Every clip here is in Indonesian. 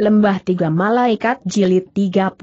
Lembah Tiga Malaikat Jilid 39.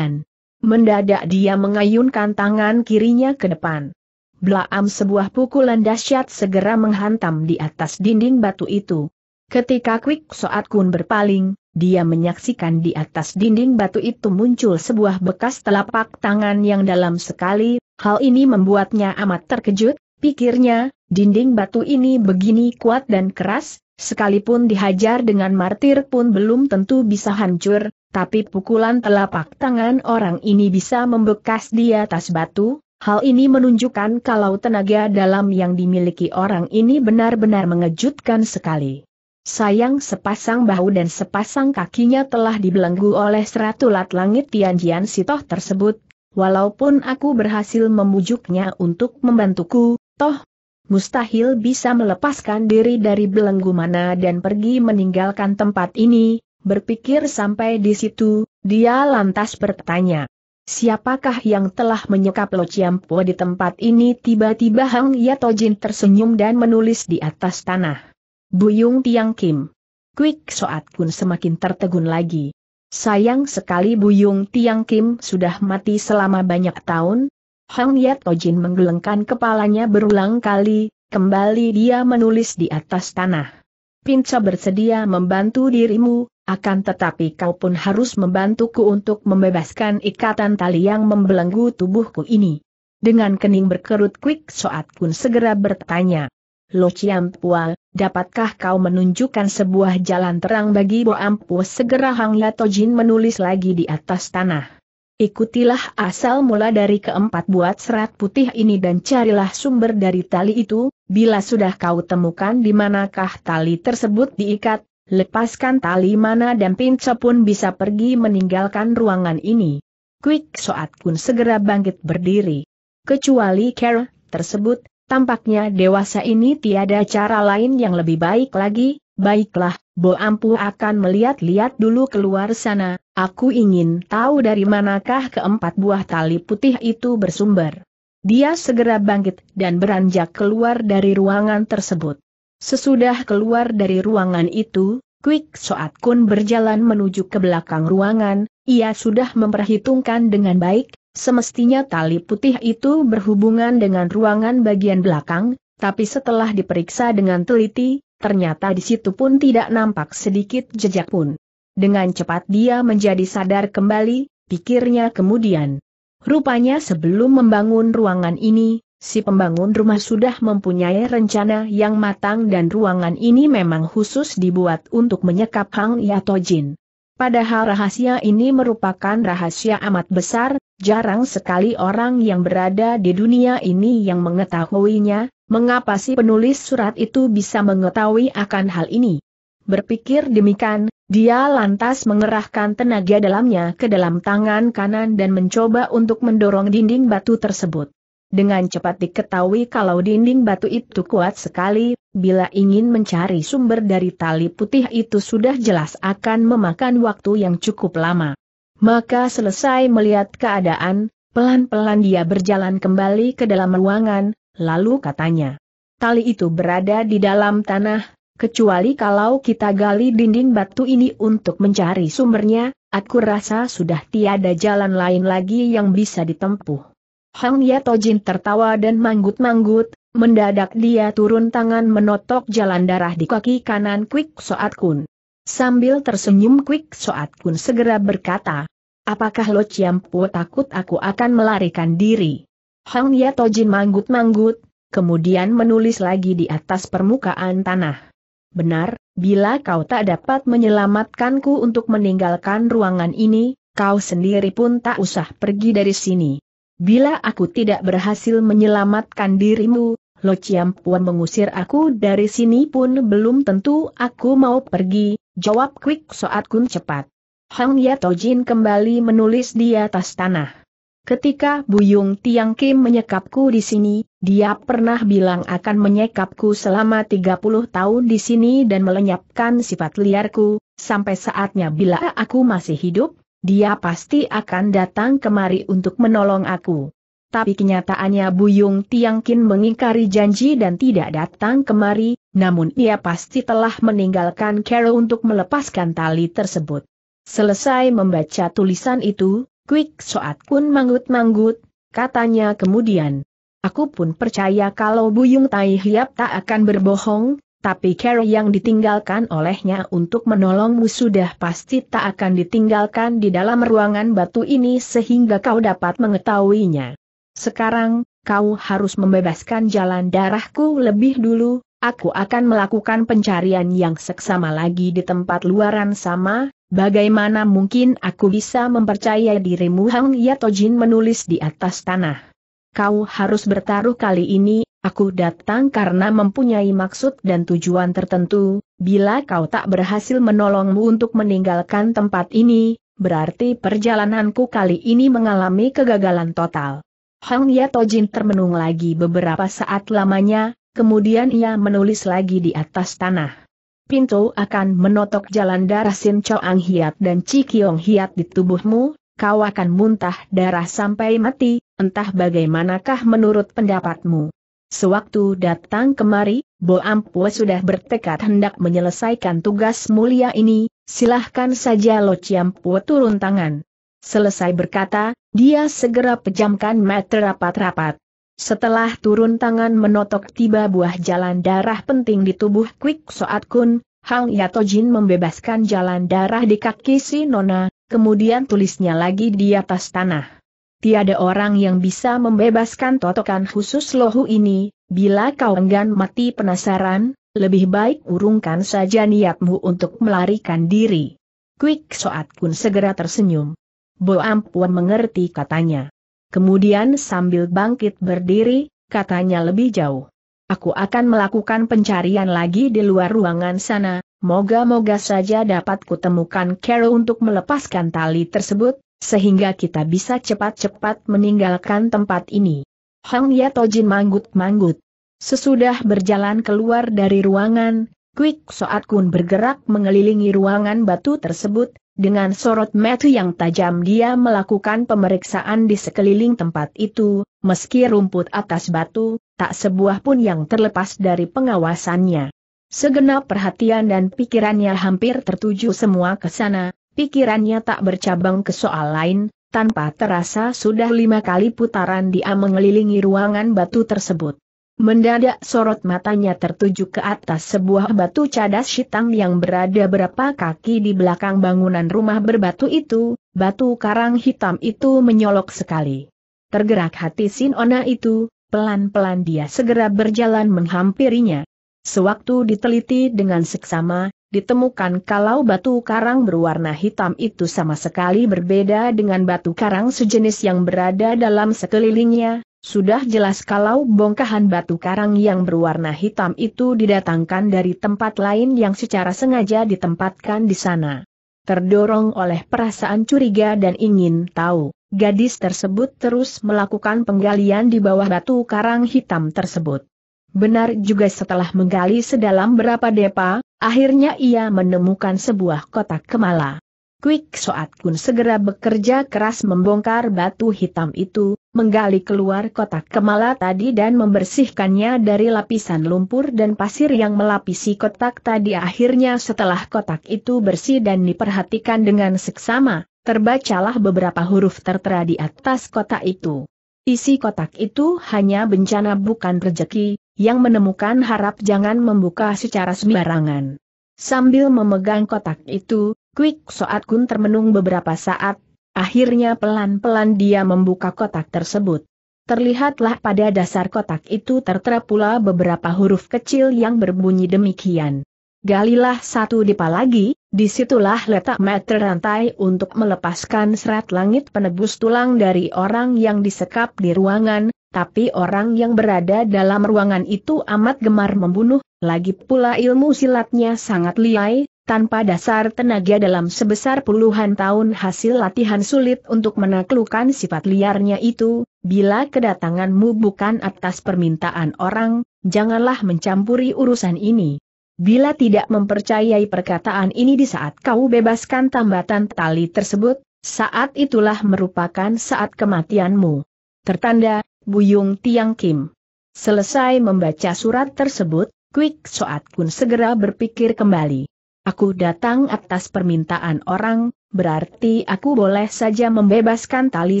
Mendadak dia mengayunkan tangan kirinya ke depan. Blaam, sebuah pukulan dahsyat segera menghantam di atas dinding batu itu. Ketika Kwik Soat Kun berpaling, dia menyaksikan di atas dinding batu itu muncul sebuah bekas telapak tangan yang dalam sekali. Hal ini membuatnya amat terkejut. Pikirnya, dinding batu ini begini kuat dan keras. Sekalipun dihajar dengan martir pun belum tentu bisa hancur, tapi pukulan telapak tangan orang ini bisa membekas di atas batu. Hal ini menunjukkan kalau tenaga dalam yang dimiliki orang ini benar-benar mengejutkan sekali. Sayang, sepasang bahu dan sepasang kakinya telah dibelenggu oleh seratulat langit Tianjian Sitoh tersebut. Walaupun aku berhasil membujuknya untuk membantuku, toh mustahil bisa melepaskan diri dari belenggu mana dan pergi meninggalkan tempat ini. Berpikir sampai di situ, dia lantas bertanya, siapakah yang telah menyekap Lo Ciampo di tempat ini? Tiba-tiba Hang Yatojin tersenyum dan menulis di atas tanah, Buyung Tiang Kim. Kwik Soat Kun semakin tertegun lagi. Sayang sekali, Buyung Tiang Kim sudah mati selama banyak tahun. Hang Yatojin menggelengkan kepalanya berulang kali, kembali dia menulis di atas tanah. Pinca bersedia membantu dirimu, akan tetapi kau pun harus membantuku untuk membebaskan ikatan tali yang membelenggu tubuhku ini. Dengan kening berkerut, Kwik Soat Kun segera bertanya, Lo Ciampua, dapatkah kau menunjukkan sebuah jalan terang bagi Bo Ampu? Segera Hang Yatojin menulis lagi di atas tanah. Ikutilah asal mula dari keempat buat serat putih ini dan carilah sumber dari tali itu. Bila sudah kau temukan di manakah tali tersebut diikat, lepaskan tali mana dan Pinca pun bisa pergi meninggalkan ruangan ini. Kwik Soat Kun segera bangkit berdiri. Kecuali Care tersebut, tampaknya dewasa ini tiada cara lain yang lebih baik lagi. Baiklah, Bo Ampu akan melihat-lihat dulu keluar sana. Aku ingin tahu dari manakah keempat buah tali putih itu bersumber. Dia segera bangkit dan beranjak keluar dari ruangan tersebut. Sesudah keluar dari ruangan itu, Kwik Soat Kun berjalan menuju ke belakang ruangan. Ia sudah memperhitungkan dengan baik, semestinya tali putih itu berhubungan dengan ruangan bagian belakang, tapi setelah diperiksa dengan teliti, ternyata di situ pun tidak nampak sedikit jejak pun. Dengan cepat dia menjadi sadar kembali, pikirnya kemudian. Rupanya sebelum membangun ruangan ini, si pembangun rumah sudah mempunyai rencana yang matang dan ruangan ini memang khusus dibuat untuk menyekap Hang Yatojin. Padahal rahasia ini merupakan rahasia amat besar, jarang sekali orang yang berada di dunia ini yang mengetahuinya. Mengapa si penulis surat itu bisa mengetahui akan hal ini? Berpikir demikian, dia lantas mengerahkan tenaga dalamnya ke dalam tangan kanan dan mencoba untuk mendorong dinding batu tersebut. Dengan cepat diketahui kalau dinding batu itu kuat sekali, bila ingin mencari sumber dari tali putih itu sudah jelas akan memakan waktu yang cukup lama. Maka selesai melihat keadaan, pelan-pelan dia berjalan kembali ke dalam ruangan. Lalu katanya, tali itu berada di dalam tanah, kecuali kalau kita gali dinding batu ini untuk mencari sumbernya, aku rasa sudah tiada jalan lain lagi yang bisa ditempuh. Hang Yatojin tertawa dan manggut-manggut, mendadak dia turun tangan menotok jalan darah di kaki kanan Kwik Soat Kun. Sambil tersenyum Kwik Soat Kun segera berkata, apakah Lo Ciampo takut aku akan melarikan diri? Hang Yatojin manggut-manggut, kemudian menulis lagi di atas permukaan tanah. Benar, bila kau tak dapat menyelamatkanku untuk meninggalkan ruangan ini, kau sendiri pun tak usah pergi dari sini. Bila aku tidak berhasil menyelamatkan dirimu, Lo Ciampo mengusir aku dari sini pun belum tentu aku mau pergi, jawab Kwik Soat Kun cepat. Hang Yatojin kembali menulis di atas tanah. Ketika Buyung Tiang Kim menyekapku di sini, dia pernah bilang akan menyekapku selama 30 tahun di sini dan melenyapkan sifat liarku, sampai saatnya bila aku masih hidup, dia pasti akan datang kemari untuk menolong aku. tapi kenyataannya Buyung Tiangqin mengingkari janji dan tidak datang kemari, namun ia pasti telah meninggalkan Kero untuk melepaskan tali tersebut. Selesai membaca tulisan itu, Kwik Soat Kun manggut-manggut, katanya kemudian. Aku pun percaya kalau Buyung Tai Hiap tak akan berbohong, tapi Kero yang ditinggalkan olehnya untuk menolongmu sudah pasti tak akan ditinggalkan di dalam ruangan batu ini sehingga kau dapat mengetahuinya. Sekarang, kau harus membebaskan jalan darahku lebih dulu, aku akan melakukan pencarian yang seksama lagi di tempat luaran sama, bagaimana mungkin aku bisa mempercaya dirimu? Hang Yatojin menulis di atas tanah. Kau harus bertaruh kali ini, aku datang karena mempunyai maksud dan tujuan tertentu, bila kau tak berhasil menolongmu untuk meninggalkan tempat ini, berarti perjalananku kali ini mengalami kegagalan total. Hang Yatojin termenung lagi beberapa saat lamanya, kemudian ia menulis lagi di atas tanah. Pintu akan menotok jalan darah Sin Choang Hiat dan Chi Kiong Hiat di tubuhmu, kau akan muntah darah sampai mati, entah bagaimanakah menurut pendapatmu. Sewaktu datang kemari, Bo Ampue sudah bertekad hendak menyelesaikan tugas mulia ini, silahkan saja Lo Chiam Pue turun tangan. Selesai berkata, dia segera pejamkan mata rapat-rapat. Setelah turun tangan menotok tiba buah jalan darah penting di tubuh Kwik Soat Kun, Hang Yatojin membebaskan jalan darah di kaki si Nona, kemudian tulisnya lagi di atas tanah. Tiada orang yang bisa membebaskan totokan khusus lohu ini, bila kau enggan mati penasaran, lebih baik urungkan saja niatmu untuk melarikan diri. Kwik Soat Kun segera tersenyum. Bo Ampue mengerti katanya. Kemudian sambil bangkit berdiri, katanya lebih jauh. Aku akan melakukan pencarian lagi di luar ruangan sana, moga-moga saja dapat kutemukan Kero untuk melepaskan tali tersebut, sehingga kita bisa cepat-cepat meninggalkan tempat ini. Hang Yatojin manggut-manggut. Sesudah berjalan keluar dari ruangan, Kwik Soat Kun bergerak mengelilingi ruangan batu tersebut. Dengan sorot mata yang tajam dia melakukan pemeriksaan di sekeliling tempat itu, meski rumput atas batu, tak sebuah pun yang terlepas dari pengawasannya. Segenap perhatian dan pikirannya hampir tertuju semua ke sana, pikirannya tak bercabang ke soal lain, tanpa terasa sudah 5 kali putaran dia mengelilingi ruangan batu tersebut. Mendadak sorot matanya tertuju ke atas sebuah batu cadas hitam yang berada beberapa kaki di belakang bangunan rumah berbatu itu, batu karang hitam itu menyolok sekali. Tergerak hati Sinona itu, pelan-pelan dia segera berjalan menghampirinya. Sewaktu diteliti dengan seksama, ditemukan kalau batu karang berwarna hitam itu sama sekali berbeda dengan batu karang sejenis yang berada dalam sekelilingnya. Sudah jelas kalau bongkahan batu karang yang berwarna hitam itu didatangkan dari tempat lain yang secara sengaja ditempatkan di sana. Terdorong oleh perasaan curiga dan ingin tahu, gadis tersebut terus melakukan penggalian di bawah batu karang hitam tersebut. Benar juga setelah menggali sedalam berapa depa, akhirnya ia menemukan sebuah kotak kemala. Kwik Soat Kun segera bekerja keras membongkar batu hitam itu, menggali keluar kotak kemala tadi dan membersihkannya dari lapisan lumpur dan pasir yang melapisi kotak tadi. Akhirnya setelah kotak itu bersih dan diperhatikan dengan seksama, terbacalah beberapa huruf tertera di atas kotak itu. Isi kotak itu hanya bencana bukan rezeki, yang menemukan harap jangan membuka secara sembarangan. Sambil memegang kotak itu, Kwik Soat Kun termenung beberapa saat, akhirnya pelan-pelan dia membuka kotak tersebut. Terlihatlah pada dasar kotak itu tertera pula beberapa huruf kecil yang berbunyi demikian. Galilah 1 depa lagi, disitulah letak meter rantai untuk melepaskan serat langit penebus tulang dari orang yang disekap di ruangan, tapi orang yang berada dalam ruangan itu amat gemar membunuh. Lagi pula ilmu silatnya sangat liai, tanpa dasar tenaga dalam sebesar puluhan tahun hasil latihan sulit untuk menaklukkan sifat liarnya itu, bila kedatanganmu bukan atas permintaan orang, janganlah mencampuri urusan ini. Bila tidak mempercayai perkataan ini di saat kau bebaskan tambatan tali tersebut, saat itulah merupakan saat kematianmu. Tertanda, Buyung Tiang Kim. Selesai membaca surat tersebut, Kwik Soat Kun segera berpikir kembali. Aku datang atas permintaan orang, berarti aku boleh saja membebaskan tali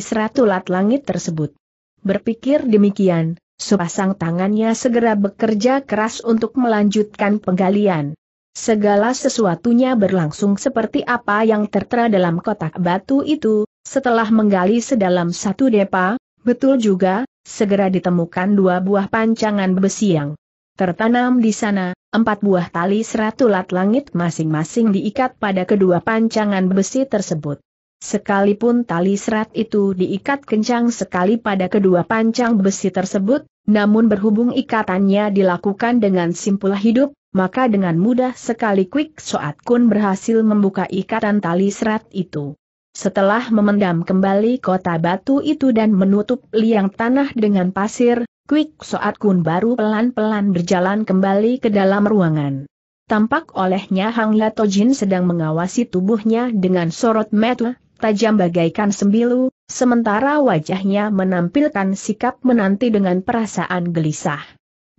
seratulat langit tersebut. Berpikir demikian, sepasang tangannya segera bekerja keras untuk melanjutkan penggalian. Segala sesuatunya berlangsung seperti apa yang tertera dalam kotak batu itu. Setelah menggali sedalam satu depa, betul juga, segera ditemukan dua buah pancangan besi yang tertanam di sana. Empat buah tali seratulat langit masing-masing diikat pada kedua pancangan besi tersebut. Sekalipun tali serat itu diikat kencang sekali pada kedua pancang besi tersebut, namun berhubung ikatannya dilakukan dengan simpul hidup, maka dengan mudah sekali Kwik Soat Kun berhasil membuka ikatan tali serat itu. Setelah memendam kembali kota batu itu dan menutup liang tanah dengan pasir, Kwik Soat Kun baru pelan-pelan berjalan kembali ke dalam ruangan. Tampak olehnya Hang Latojin sedang mengawasi tubuhnya dengan sorot mata tajam bagaikan sembilu, sementara wajahnya menampilkan sikap menanti dengan perasaan gelisah.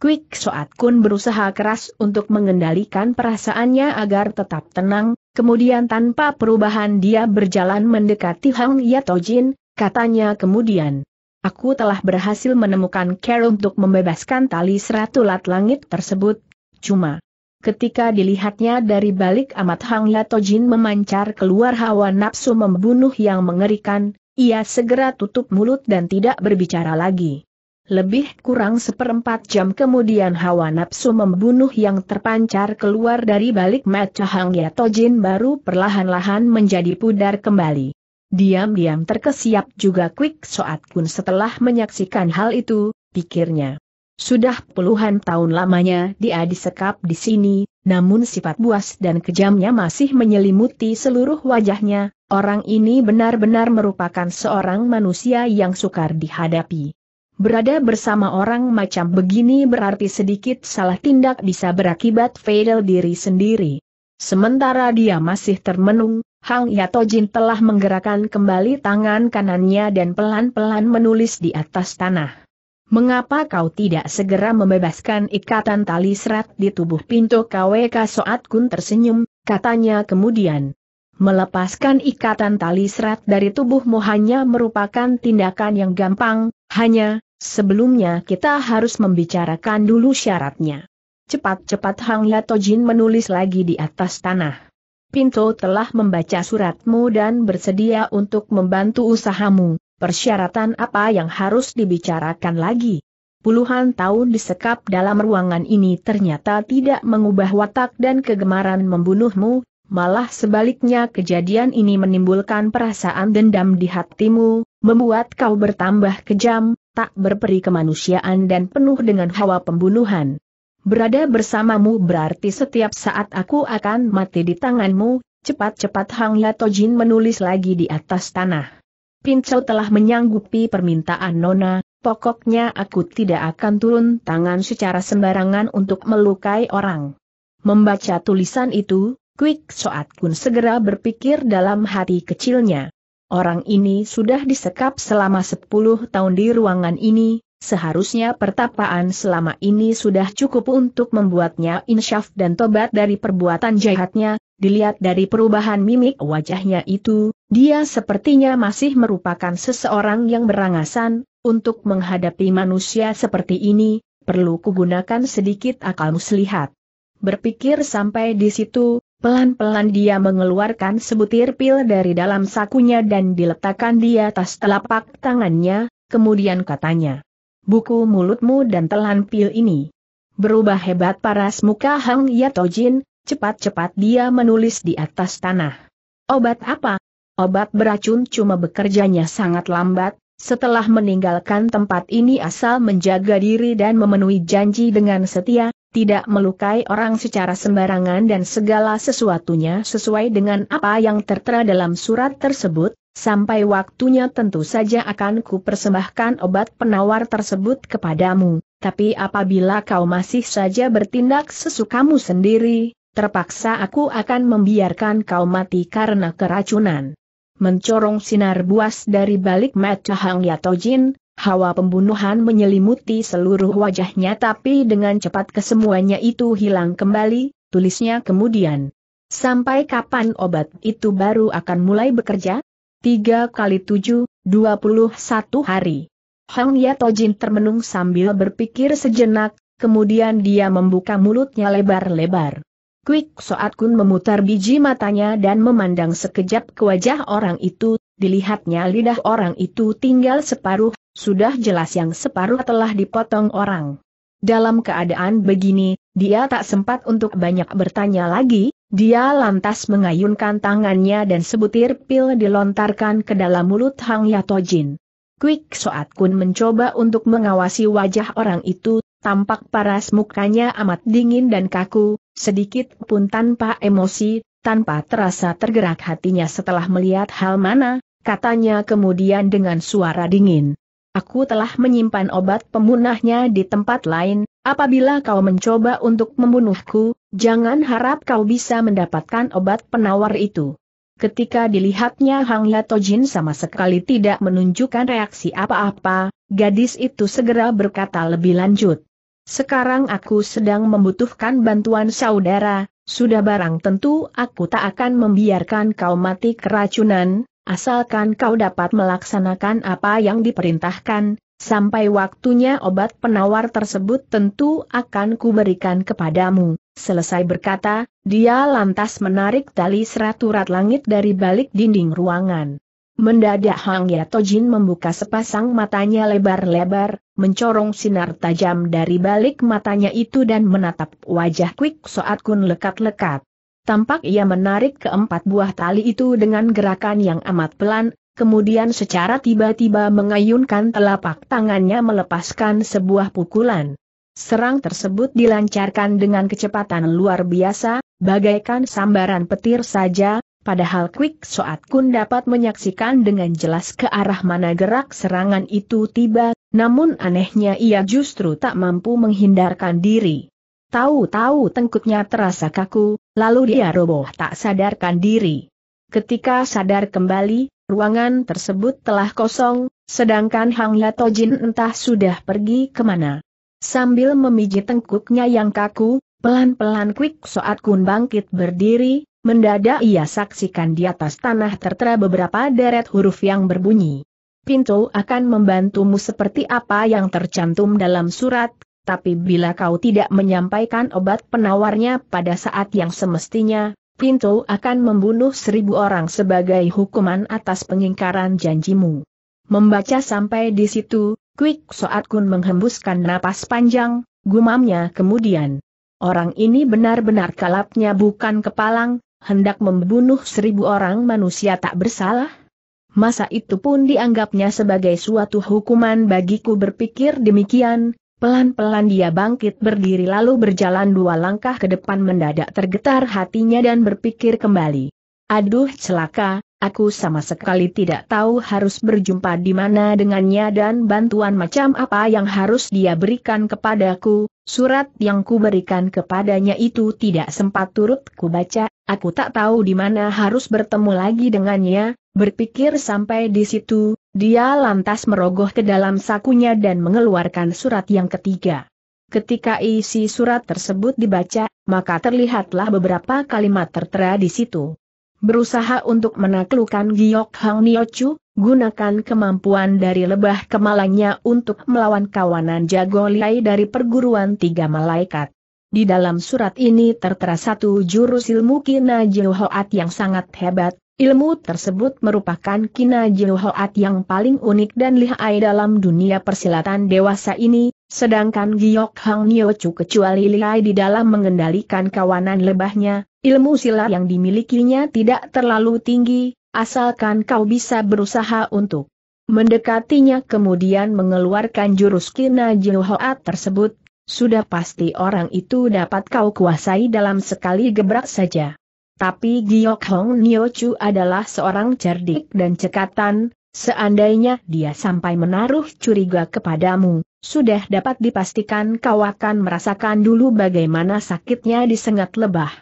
Kwik Soat Kun berusaha keras untuk mengendalikan perasaannya agar tetap tenang, kemudian tanpa perubahan dia berjalan mendekati Hang Latojin, katanya kemudian. Aku telah berhasil menemukan cara untuk membebaskan tali seratulat langit tersebut, cuma ketika dilihatnya dari balik amat Hang Latojin memancar keluar hawa nafsu membunuh yang mengerikan, ia segera tutup mulut dan tidak berbicara lagi. Lebih kurang seperempat jam kemudian hawa nafsu membunuh yang terpancar keluar dari balik mata Hang Latojin baru perlahan-lahan menjadi pudar kembali. Diam-diam terkesiap juga Kwik Soat Kun setelah menyaksikan hal itu, pikirnya. Sudah puluhan tahun lamanya dia disekap di sini, namun sifat buas dan kejamnya masih menyelimuti seluruh wajahnya, orang ini benar-benar merupakan seorang manusia yang sukar dihadapi. Berada bersama orang macam begini berarti sedikit salah tindak bisa berakibat fatal diri sendiri. Sementara dia masih termenung, Hang Latojin telah menggerakkan kembali tangan kanannya dan pelan-pelan menulis di atas tanah. Mengapa kau tidak segera membebaskan ikatan tali serat di tubuh pintu? Kwik Soat Kun tersenyum, katanya kemudian. Melepaskan ikatan tali serat dari tubuhmu hanya merupakan tindakan yang gampang, hanya, sebelumnya kita harus membicarakan dulu syaratnya. Cepat-cepat Hang Latojin menulis lagi di atas tanah. Pinto telah membaca suratmu dan bersedia untuk membantu usahamu, persyaratan apa yang harus dibicarakan lagi? Puluhan tahun disekap dalam ruangan ini ternyata tidak mengubah watak dan kegemaran membunuhmu, malah sebaliknya kejadian ini menimbulkan perasaan dendam di hatimu, membuat kau bertambah kejam, tak berperi kemanusiaan dan penuh dengan hawa pembunuhan. Berada bersamamu berarti setiap saat aku akan mati di tanganmu. Cepat-cepat Hang Latojin menulis lagi di atas tanah. Pincau telah menyanggupi permintaan Nona, pokoknya aku tidak akan turun tangan secara sembarangan untuk melukai orang. Membaca tulisan itu, Kwik Soat Kun segera berpikir dalam hati kecilnya. Orang ini sudah disekap selama 10 tahun di ruangan ini. Seharusnya pertapaan selama ini sudah cukup untuk membuatnya insyaf dan tobat dari perbuatan jahatnya. Dilihat dari perubahan mimik wajahnya itu, dia sepertinya masih merupakan seseorang yang berangasan. Untuk menghadapi manusia seperti ini, perlu kugunakan sedikit akal muslihat. Berpikir sampai di situ, pelan-pelan dia mengeluarkan sebutir pil dari dalam sakunya dan diletakkan di atas telapak tangannya, kemudian katanya. Buku mulutmu dan telan pil ini. Berubah hebat paras muka Hang Latojin, cepat-cepat dia menulis di atas tanah. Obat apa? Obat beracun cuma bekerjanya sangat lambat, setelah meninggalkan tempat ini asal menjaga diri dan memenuhi janji dengan setia, tidak melukai orang secara sembarangan dan segala sesuatunya sesuai dengan apa yang tertera dalam surat tersebut. Sampai waktunya tentu saja akan kupersembahkan obat penawar tersebut kepadamu, tapi apabila kau masih saja bertindak sesukamu sendiri, terpaksa aku akan membiarkan kau mati karena keracunan. Mencorong sinar buas dari balik mata Hang Latojin, Hawa pembunuhan menyelimuti seluruh wajahnya, tapi dengan cepat kesemuanya itu hilang kembali, tulisnya kemudian. Sampai kapan obat itu baru akan mulai bekerja? 3 x 7, 21 hari. Hang Yatojin termenung sambil berpikir sejenak, kemudian dia membuka mulutnya lebar-lebar. Kwik Soat Kun memutar biji matanya dan memandang sekejap ke wajah orang itu, dilihatnya lidah orang itu tinggal separuh, sudah jelas yang separuh telah dipotong orang. Dalam keadaan begini, dia tak sempat untuk banyak bertanya lagi, dia lantas mengayunkan tangannya dan sebutir pil dilontarkan ke dalam mulut Hang Yatojin. Kwik Soat Kun mencoba untuk mengawasi wajah orang itu, tampak paras mukanya amat dingin dan kaku. Sedikit pun tanpa emosi, tanpa terasa tergerak hatinya setelah melihat hal mana, katanya kemudian dengan suara dingin. Aku telah menyimpan obat pembunuhnya di tempat lain, apabila kau mencoba untuk membunuhku, jangan harap kau bisa mendapatkan obat penawar itu. Ketika dilihatnya Hang Yatojin sama sekali tidak menunjukkan reaksi apa-apa, gadis itu segera berkata lebih lanjut. Sekarang aku sedang membutuhkan bantuan saudara, sudah barang tentu aku tak akan membiarkan kau mati keracunan, asalkan kau dapat melaksanakan apa yang diperintahkan, sampai waktunya obat penawar tersebut tentu akan kuberikan kepadamu. Selesai berkata, dia lantas menarik tali serat-urat langit dari balik dinding ruangan. Mendadak Hang Yatojin membuka sepasang matanya lebar-lebar, mencorong sinar tajam dari balik matanya itu dan menatap wajah Kwik Soat Kun lekat-lekat. Tampak ia menarik keempat buah tali itu dengan gerakan yang amat pelan, kemudian secara tiba-tiba mengayunkan telapak tangannya melepaskan sebuah pukulan. Serang tersebut dilancarkan dengan kecepatan luar biasa, bagaikan sambaran petir saja. Padahal Kwik Soat Kun dapat menyaksikan dengan jelas ke arah mana gerak serangan itu tiba, namun anehnya ia justru tak mampu menghindarkan diri. Tahu-tahu tengkutnya terasa kaku, lalu dia roboh tak sadarkan diri. Ketika sadar kembali, ruangan tersebut telah kosong, sedangkan Hang Yatojin entah sudah pergi kemana. Sambil memijit tengkuknya yang kaku, pelan-pelan Kwik Soat Kun bangkit berdiri. Mendadak ia saksikan di atas tanah tertera beberapa deret huruf yang berbunyi. Pintu akan membantumu seperti apa yang tercantum dalam surat, tapi bila kau tidak menyampaikan obat penawarnya pada saat yang semestinya, Pintu akan membunuh 1000 orang sebagai hukuman atas pengingkaran janjimu. Membaca sampai di situ, Kwik Soat Kun menghembuskan napas panjang, gumamnya kemudian. Orang ini benar-benar kalapnya bukan kepalang. Hendak membunuh 1000 orang manusia tak bersalah? Masa itu pun dianggapnya sebagai suatu hukuman bagiku, berpikir demikian. Pelan-pelan dia bangkit berdiri lalu berjalan 2 langkah ke depan. Mendadak tergetar hatinya dan berpikir kembali. Aduh celaka, aku sama sekali tidak tahu harus berjumpa di mana dengannya dan bantuan macam apa yang harus dia berikan kepadaku. Surat yang kuberikan kepadanya itu tidak sempat turut kubaca. Aku tak tahu di mana harus bertemu lagi dengannya. Berpikir sampai di situ, dia lantas merogoh ke dalam sakunya dan mengeluarkan surat yang ketiga. Ketika isi surat tersebut dibaca, maka terlihatlah beberapa kalimat tertera di situ. Berusaha untuk menaklukkan Giok Hang Niochu, gunakan kemampuan dari lebah kemalannya untuk melawan kawanan jago Liai dari perguruan 3 malaikat. Di dalam surat ini tertera 1 jurus ilmu Kinajiu Hoat yang sangat hebat. Ilmu tersebut merupakan Kinajiu Hoat yang paling unik dan lihai dalam dunia persilatan dewasa ini, sedangkan Giok Hang Niochu kecuali lihai di dalam mengendalikan kawanan lebahnya. Ilmu silat yang dimilikinya tidak terlalu tinggi, asalkan kau bisa berusaha untuk mendekatinya kemudian mengeluarkan jurus Kinajiu Hoat tersebut. Sudah pasti orang itu dapat kau kuasai dalam sekali gebrak saja. Tapi Giok Hong Niochu adalah seorang cerdik dan cekatan, seandainya dia sampai menaruh curiga kepadamu, sudah dapat dipastikan kau akan merasakan dulu bagaimana sakitnya disengat lebah.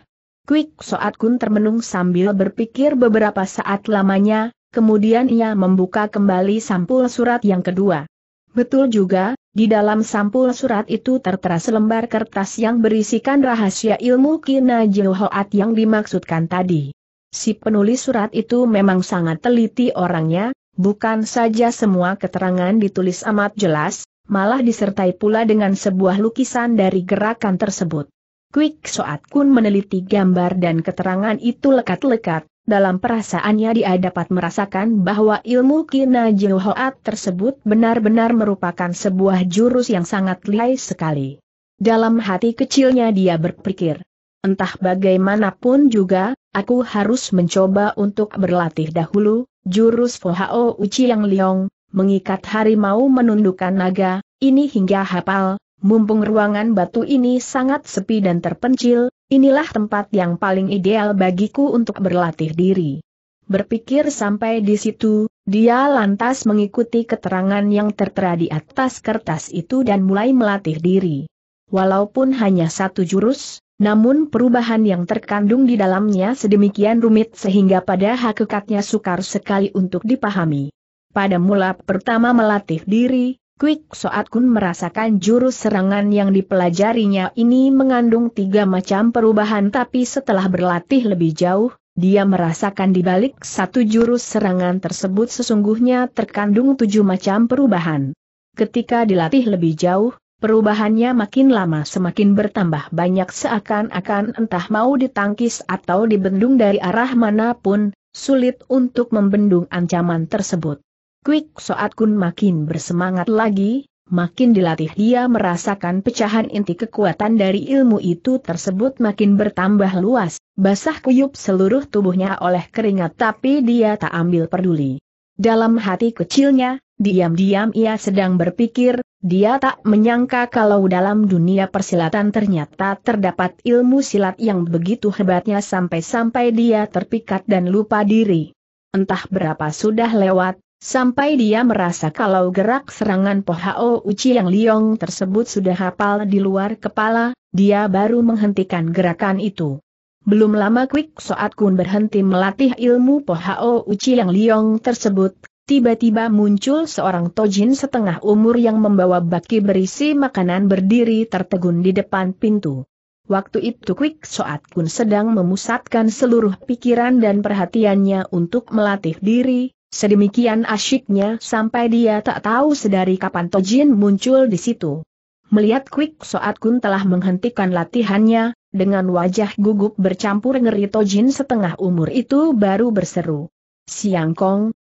Kwik Soat Kun termenung sambil berpikir beberapa saat lamanya, kemudian ia membuka kembali sampul surat yang kedua. Betul juga, di dalam sampul surat itu tertera selembar kertas yang berisikan rahasia ilmu Kinajo Hoat yang dimaksudkan tadi. Si penulis surat itu memang sangat teliti orangnya, bukan saja semua keterangan ditulis amat jelas, malah disertai pula dengan sebuah lukisan dari gerakan tersebut. Kwik Soat Kun meneliti gambar dan keterangan itu lekat-lekat, dalam perasaannya dia dapat merasakan bahwa ilmu Kinajo Hoat tersebut benar-benar merupakan sebuah jurus yang sangat lihai sekali. Dalam hati kecilnya dia berpikir, entah bagaimanapun juga, aku harus mencoba untuk berlatih dahulu, jurus Fohao Uci Yang Liong, mengikat harimau menundukkan naga, ini hingga hafal. Mumpung ruangan batu ini sangat sepi dan terpencil, inilah tempat yang paling ideal bagiku untuk berlatih diri. Berpikir sampai di situ, dia lantas mengikuti keterangan yang tertera di atas kertas itu dan mulai melatih diri. Walaupun hanya satu jurus, namun perubahan yang terkandung di dalamnya sedemikian rumit sehingga pada hakikatnya sukar sekali untuk dipahami. Pada mula pertama melatih diri, Kwik Soat Kun merasakan jurus serangan yang dipelajarinya ini mengandung tiga macam perubahan, tapi setelah berlatih lebih jauh, dia merasakan di balik satu jurus serangan tersebut sesungguhnya terkandung 7 macam perubahan. Ketika dilatih lebih jauh, perubahannya makin lama semakin bertambah banyak, seakan-akan entah mau ditangkis atau dibendung dari arah manapun, sulit untuk membendung ancaman tersebut. Kwik Soat Kun makin bersemangat lagi, makin dilatih dia merasakan pecahan inti kekuatan dari ilmu itu tersebut makin bertambah luas, basah kuyup seluruh tubuhnya oleh keringat tapi dia tak ambil peduli. Dalam hati kecilnya, diam-diam ia sedang berpikir, dia tak menyangka kalau dalam dunia persilatan ternyata terdapat ilmu silat yang begitu hebatnya sampai-sampai dia terpikat dan lupa diri. Entah berapa sudah lewat, sampai dia merasa kalau gerak serangan Pohao Uci Yang Liong tersebut sudah hafal di luar kepala, dia baru menghentikan gerakan itu. Belum lama Kwik Soat Kun berhenti melatih ilmu Pohao Uci Yang Liong tersebut, tiba-tiba muncul seorang tojin setengah umur yang membawa baki berisi makanan berdiri tertegun di depan pintu. Waktu itu Kwik Soat Kun sedang memusatkan seluruh pikiran dan perhatiannya untuk melatih diri. Sedemikian asyiknya sampai dia tak tahu sedari kapan tojin muncul di situ. Melihat Kwik Soat Kun telah menghentikan latihannya, dengan wajah gugup bercampur ngeri tojin setengah umur itu baru berseru, "Siang Kong,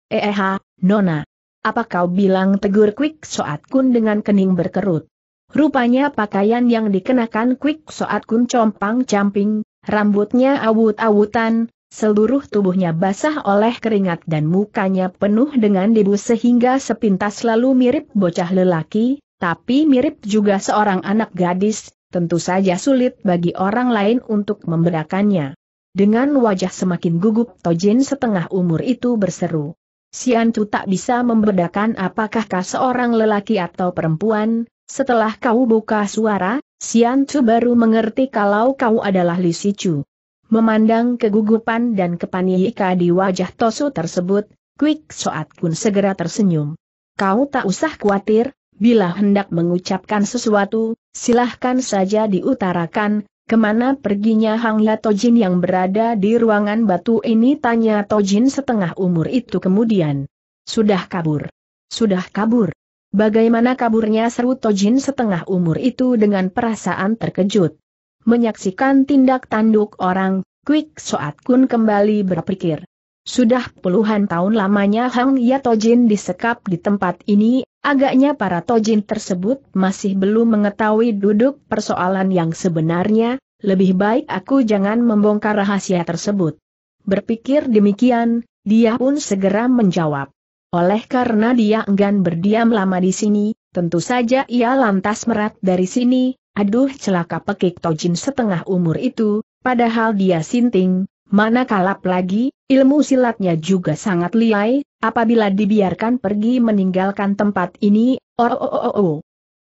Nona. Apa kau bilang?" tegur Kwik Soat Kun dengan kening berkerut. Rupanya pakaian yang dikenakan Kwik Soat Kun compang-camping, rambutnya awut-awutan, seluruh tubuhnya basah oleh keringat dan mukanya penuh dengan debu sehingga sepintas lalu mirip bocah lelaki, tapi mirip juga seorang anak gadis, tentu saja sulit bagi orang lain untuk membedakannya. Dengan wajah semakin gugup tojin setengah umur itu berseru, "Siantu tak bisa membedakan apakah kau seorang lelaki atau perempuan, setelah kau buka suara, Siantu baru mengerti kalau kau adalah Li Sichu." Memandang kegugupan dan kepanikan di wajah Tosu tersebut, Kwik Soat Kun segera tersenyum. "Kau tak usah khawatir, bila hendak mengucapkan sesuatu, silahkan saja diutarakan. Kemana perginya Hangla Tojin yang berada di ruangan batu ini?" tanya tojin setengah umur itu kemudian. "Sudah kabur. Sudah kabur." "Bagaimana kaburnya?" seru tojin setengah umur itu dengan perasaan terkejut. Menyaksikan tindak tanduk orang, Kwik Soat Kun kembali berpikir. Sudah puluhan tahun lamanya Hang Ya Tojin disekap di tempat ini, agaknya para tojin tersebut masih belum mengetahui duduk persoalan yang sebenarnya, lebih baik aku jangan membongkar rahasia tersebut. Berpikir demikian, dia pun segera menjawab. Oleh karena dia enggan berdiam lama di sini, tentu saja ia lantas merat dari sini. Aduh celaka, pekik tojin setengah umur itu, padahal dia sinting, manakala lagi, ilmu silatnya juga sangat lihai, apabila dibiarkan pergi meninggalkan tempat ini,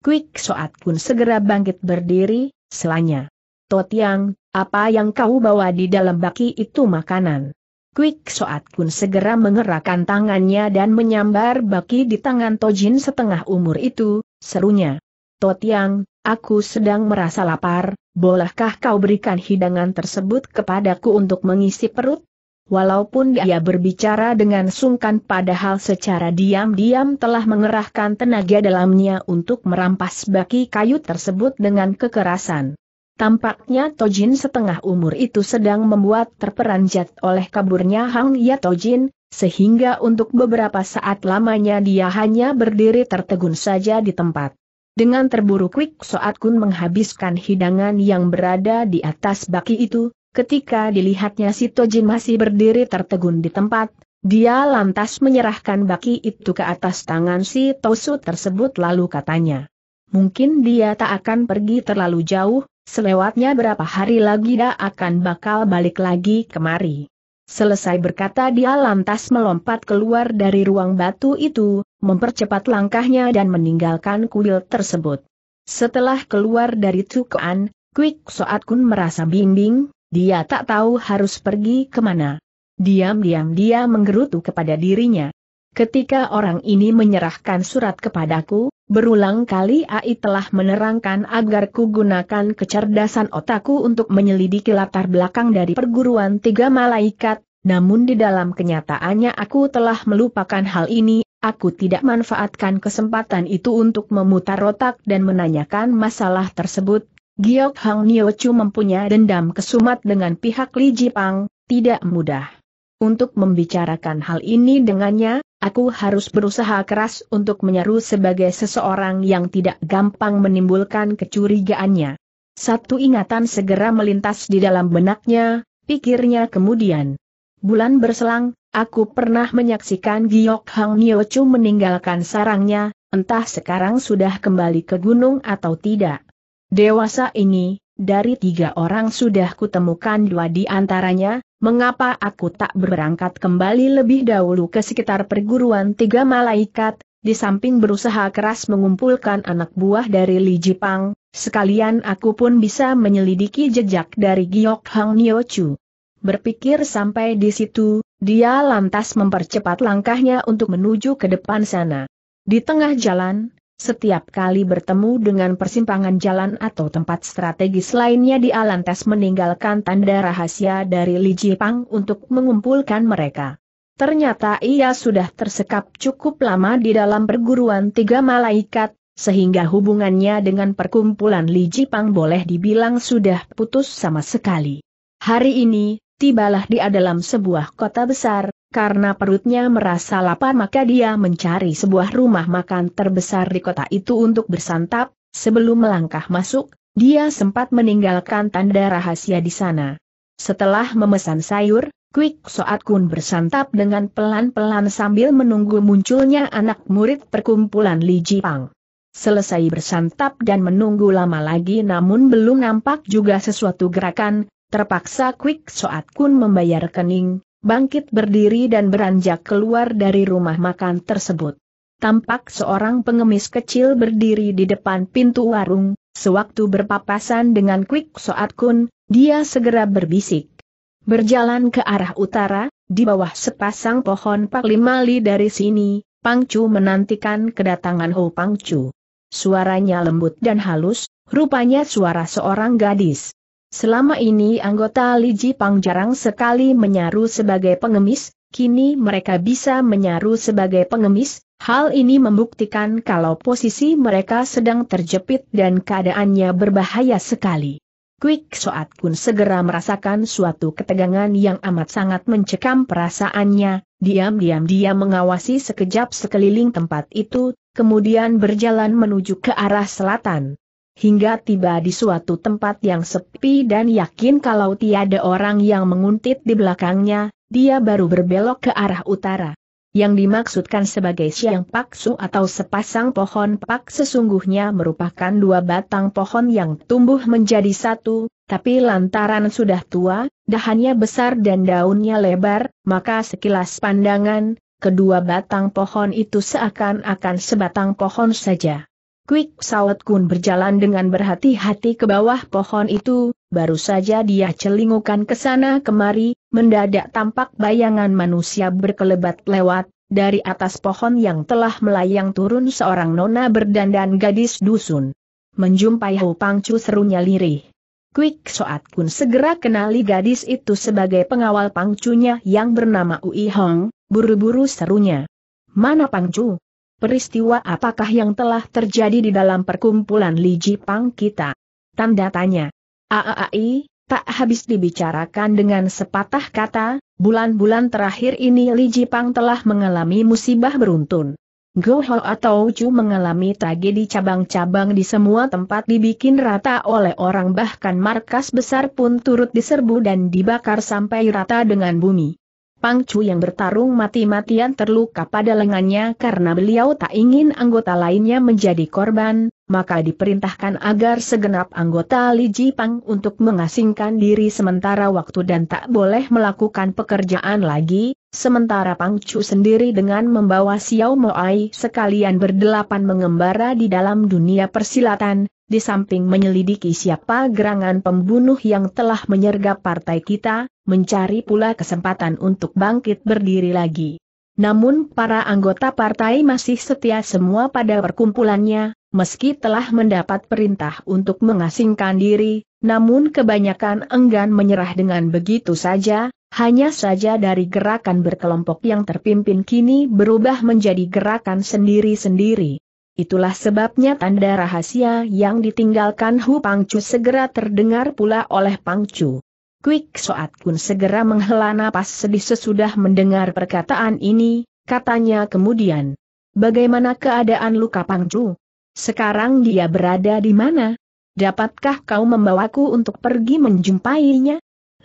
Kwik Soat Kun segera bangkit berdiri, selanya. "Totiang, apa yang kau bawa di dalam baki itu?" "Makanan. Kwik Soat Kun segera mengerahkan tangannya dan menyambar baki di tangan Tojin setengah umur itu, serunya. Totiang, aku sedang merasa lapar, bolehkah kau berikan hidangan tersebut kepadaku untuk mengisi perut? Walaupun dia berbicara dengan sungkan padahal secara diam-diam telah mengerahkan tenaga dalamnya untuk merampas baki kayu tersebut dengan kekerasan. Tampaknya Tojin setengah umur itu sedang membuat terperanjat oleh kaburnya Hang Ya Tojin, sehingga untuk beberapa saat lamanya dia hanya berdiri tertegun saja di tempat. Dengan terburu Kwik Soat Kun menghabiskan hidangan yang berada di atas baki itu. Ketika dilihatnya si Tojin masih berdiri tertegun di tempat, dia lantas menyerahkan baki itu ke atas tangan si Tosu tersebut lalu katanya. Mungkin dia tak akan pergi terlalu jauh, selewatnya berapa hari lagi dia akan bakal balik lagi kemari. Selesai berkata dia lantas melompat keluar dari ruang batu itu, mempercepat langkahnya dan meninggalkan kuil tersebut. Setelah keluar dari Tukuan, Kwik Soat Kun merasa bimbing. Dia tak tahu harus pergi kemana. Diam-diam dia menggerutu kepada dirinya. Ketika orang ini menyerahkan surat kepadaku, berulang kali AI telah menerangkan agar ku gunakan kecerdasan otakku untuk menyelidiki latar belakang dari perguruan tiga malaikat, namun di dalam kenyataannya aku telah melupakan hal ini, aku tidak manfaatkan kesempatan itu untuk memutar otak dan menanyakan masalah tersebut. Giok Hang Nio Chu mempunyai dendam kesumat dengan pihak Li Jipang, tidak mudah. Untuk membicarakan hal ini dengannya, aku harus berusaha keras untuk menyeru sebagai seseorang yang tidak gampang menimbulkan kecurigaannya. Satu ingatan segera melintas di dalam benaknya, pikirnya kemudian. Bulan berselang, aku pernah menyaksikan Giok Hang Nio Chu meninggalkan sarangnya, entah sekarang sudah kembali ke gunung atau tidak. Dewasa ini, dari tiga orang sudah kutemukan dua di antaranya, mengapa aku tak berangkat kembali lebih dahulu ke sekitar perguruan tiga malaikat, di samping berusaha keras mengumpulkan anak buah dari Li Jipang, sekalian aku pun bisa menyelidiki jejak dari Giok Hang Nio Chu. Berpikir sampai di situ, dia lantas mempercepat langkahnya untuk menuju ke depan sana. Di tengah jalan, setiap kali bertemu dengan persimpangan jalan atau tempat strategis lainnya dia lantas meninggalkan tanda rahasia dari Li Jipang untuk mengumpulkan mereka. Ternyata ia sudah tersekap cukup lama di dalam perguruan tiga malaikat, sehingga hubungannya dengan perkumpulan Li Jipang boleh dibilang sudah putus sama sekali. Hari ini, tibalah dia dalam sebuah kota besar. Karena perutnya merasa lapar maka dia mencari sebuah rumah makan terbesar di kota itu untuk bersantap, sebelum melangkah masuk, dia sempat meninggalkan tanda rahasia di sana. Setelah memesan sayur, Kwik Soat Kun bersantap dengan pelan-pelan sambil menunggu munculnya anak murid perkumpulan Li Jipang. Selesai bersantap dan menunggu lama lagi namun belum nampak juga sesuatu gerakan, terpaksa Kwik Soat Kun membayar rekening. Bangkit berdiri dan beranjak keluar dari rumah makan tersebut. Tampak seorang pengemis kecil berdiri di depan pintu warung, sewaktu berpapasan dengan Kwik Soat Kun, dia segera berbisik. Berjalan ke arah utara, di bawah sepasang pohon Pak Lima Li dari sini, Pangcu menantikan kedatangan Ho Pangcu. Suaranya lembut dan halus, rupanya suara seorang gadis. Selama ini anggota Li Jipang jarang sekali menyaru sebagai pengemis, kini mereka bisa menyaru sebagai pengemis, hal ini membuktikan kalau posisi mereka sedang terjepit dan keadaannya berbahaya sekali. Kwik Soat Kun segera merasakan suatu ketegangan yang amat sangat mencekam perasaannya, diam-diam dia mengawasi sekejap sekeliling tempat itu, kemudian berjalan menuju ke arah selatan. Hingga tiba di suatu tempat yang sepi dan yakin kalau tiada orang yang menguntit di belakangnya, dia baru berbelok ke arah utara. Yang dimaksudkan sebagai siang paksu atau sepasang pohon pak sesungguhnya merupakan dua batang pohon yang tumbuh menjadi satu, tapi lantaran sudah tua, dahannya besar dan daunnya lebar, maka sekilas pandangan, kedua batang pohon itu seakan-akan sebatang pohon saja. Kwik Saot Kun berjalan dengan berhati-hati ke bawah pohon itu, baru saja dia celingukan ke sana kemari, mendadak tampak bayangan manusia berkelebat lewat, dari atas pohon yang telah melayang turun seorang nona berdandan gadis dusun. Menjumpai Ho Pangcu serunya lirih. Kwik Saot Kun segera kenali gadis itu sebagai pengawal Pangcunya yang bernama Ui Hong, buru-buru serunya. Mana Pangcu? Peristiwa apakah yang telah terjadi di dalam perkumpulan Li Jipang kita? Tanda tanya. Aai, tak habis dibicarakan dengan sepatah kata, bulan-bulan terakhir ini Li Jipang telah mengalami musibah beruntun. Goho atau Chu mengalami tragedi cabang-cabang di semua tempat dibikin rata oleh orang, bahkan markas besar pun turut diserbu dan dibakar sampai rata dengan bumi. Pangcu yang bertarung mati-matian terluka pada lengannya karena beliau tak ingin anggota lainnya menjadi korban, maka diperintahkan agar segenap anggota Li Jipang untuk mengasingkan diri sementara waktu dan tak boleh melakukan pekerjaan lagi, sementara Pangcu sendiri dengan membawa Xiao Moai sekalian berdelapan mengembara di dalam dunia persilatan, di samping menyelidiki siapa gerangan pembunuh yang telah menyergap partai kita, mencari pula kesempatan untuk bangkit berdiri lagi. Namun para anggota partai masih setia semua pada perkumpulannya, meski telah mendapat perintah untuk mengasingkan diri, namun kebanyakan enggan menyerah dengan begitu saja, hanya saja dari gerakan berkelompok yang terpimpin kini berubah menjadi gerakan sendiri-sendiri. Itulah sebabnya tanda rahasia yang ditinggalkan Hu Pangcu segera terdengar pula oleh Pangcu. Kwik Saot Kun segera menghela napas sedih sesudah mendengar perkataan ini, katanya kemudian. Bagaimana keadaan luka Pangcu? Sekarang dia berada di mana? Dapatkah kau membawaku untuk pergi menjumpainya?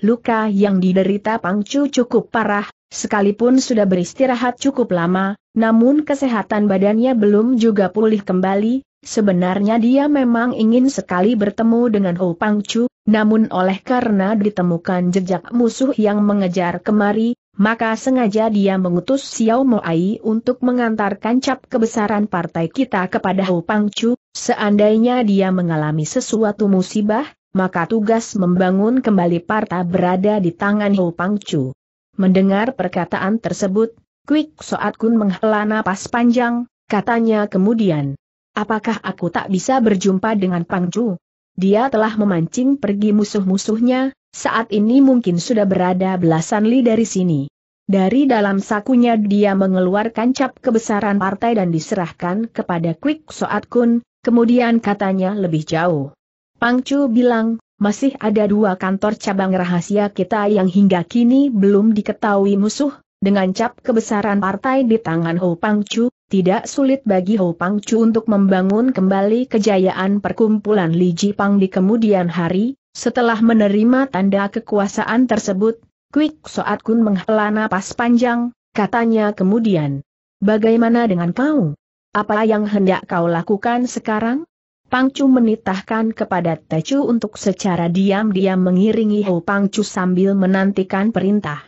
Luka yang diderita Pangcu cukup parah, sekalipun sudah beristirahat cukup lama, namun kesehatan badannya belum juga pulih kembali. Sebenarnya dia memang ingin sekali bertemu dengan Ho Pangcu, namun oleh karena ditemukan jejak musuh yang mengejar kemari, maka sengaja dia mengutus Xiao Moai untuk mengantarkan cap kebesaran partai kita kepada Ho Pangcu. Seandainya dia mengalami sesuatu musibah, maka tugas membangun kembali partai berada di tangan Ho Pangcu. Mendengar perkataan tersebut, Kwik Saot Kun menghela napas panjang, katanya kemudian. Apakah aku tak bisa berjumpa dengan Pangcu? Dia telah memancing pergi musuh-musuhnya, saat ini mungkin sudah berada belasan li dari sini. Dari dalam sakunya dia mengeluarkan cap kebesaran partai dan diserahkan kepada Kwik Saot Kun, kemudian katanya lebih jauh. Pangcu bilang, masih ada dua kantor cabang rahasia kita yang hingga kini belum diketahui musuh. Dengan cap kebesaran partai di tangan Ho Pangcu, tidak sulit bagi Ho Pangcu untuk membangun kembali kejayaan perkumpulan Li Jipang di kemudian hari. Setelah menerima tanda kekuasaan tersebut, Kwik Saot Kun menghela napas panjang, katanya kemudian. Bagaimana dengan kau? Apa yang hendak kau lakukan sekarang? Pangcu menitahkan kepada Tecu untuk secara diam-diam mengiringi Ho Pangcu sambil menantikan perintah.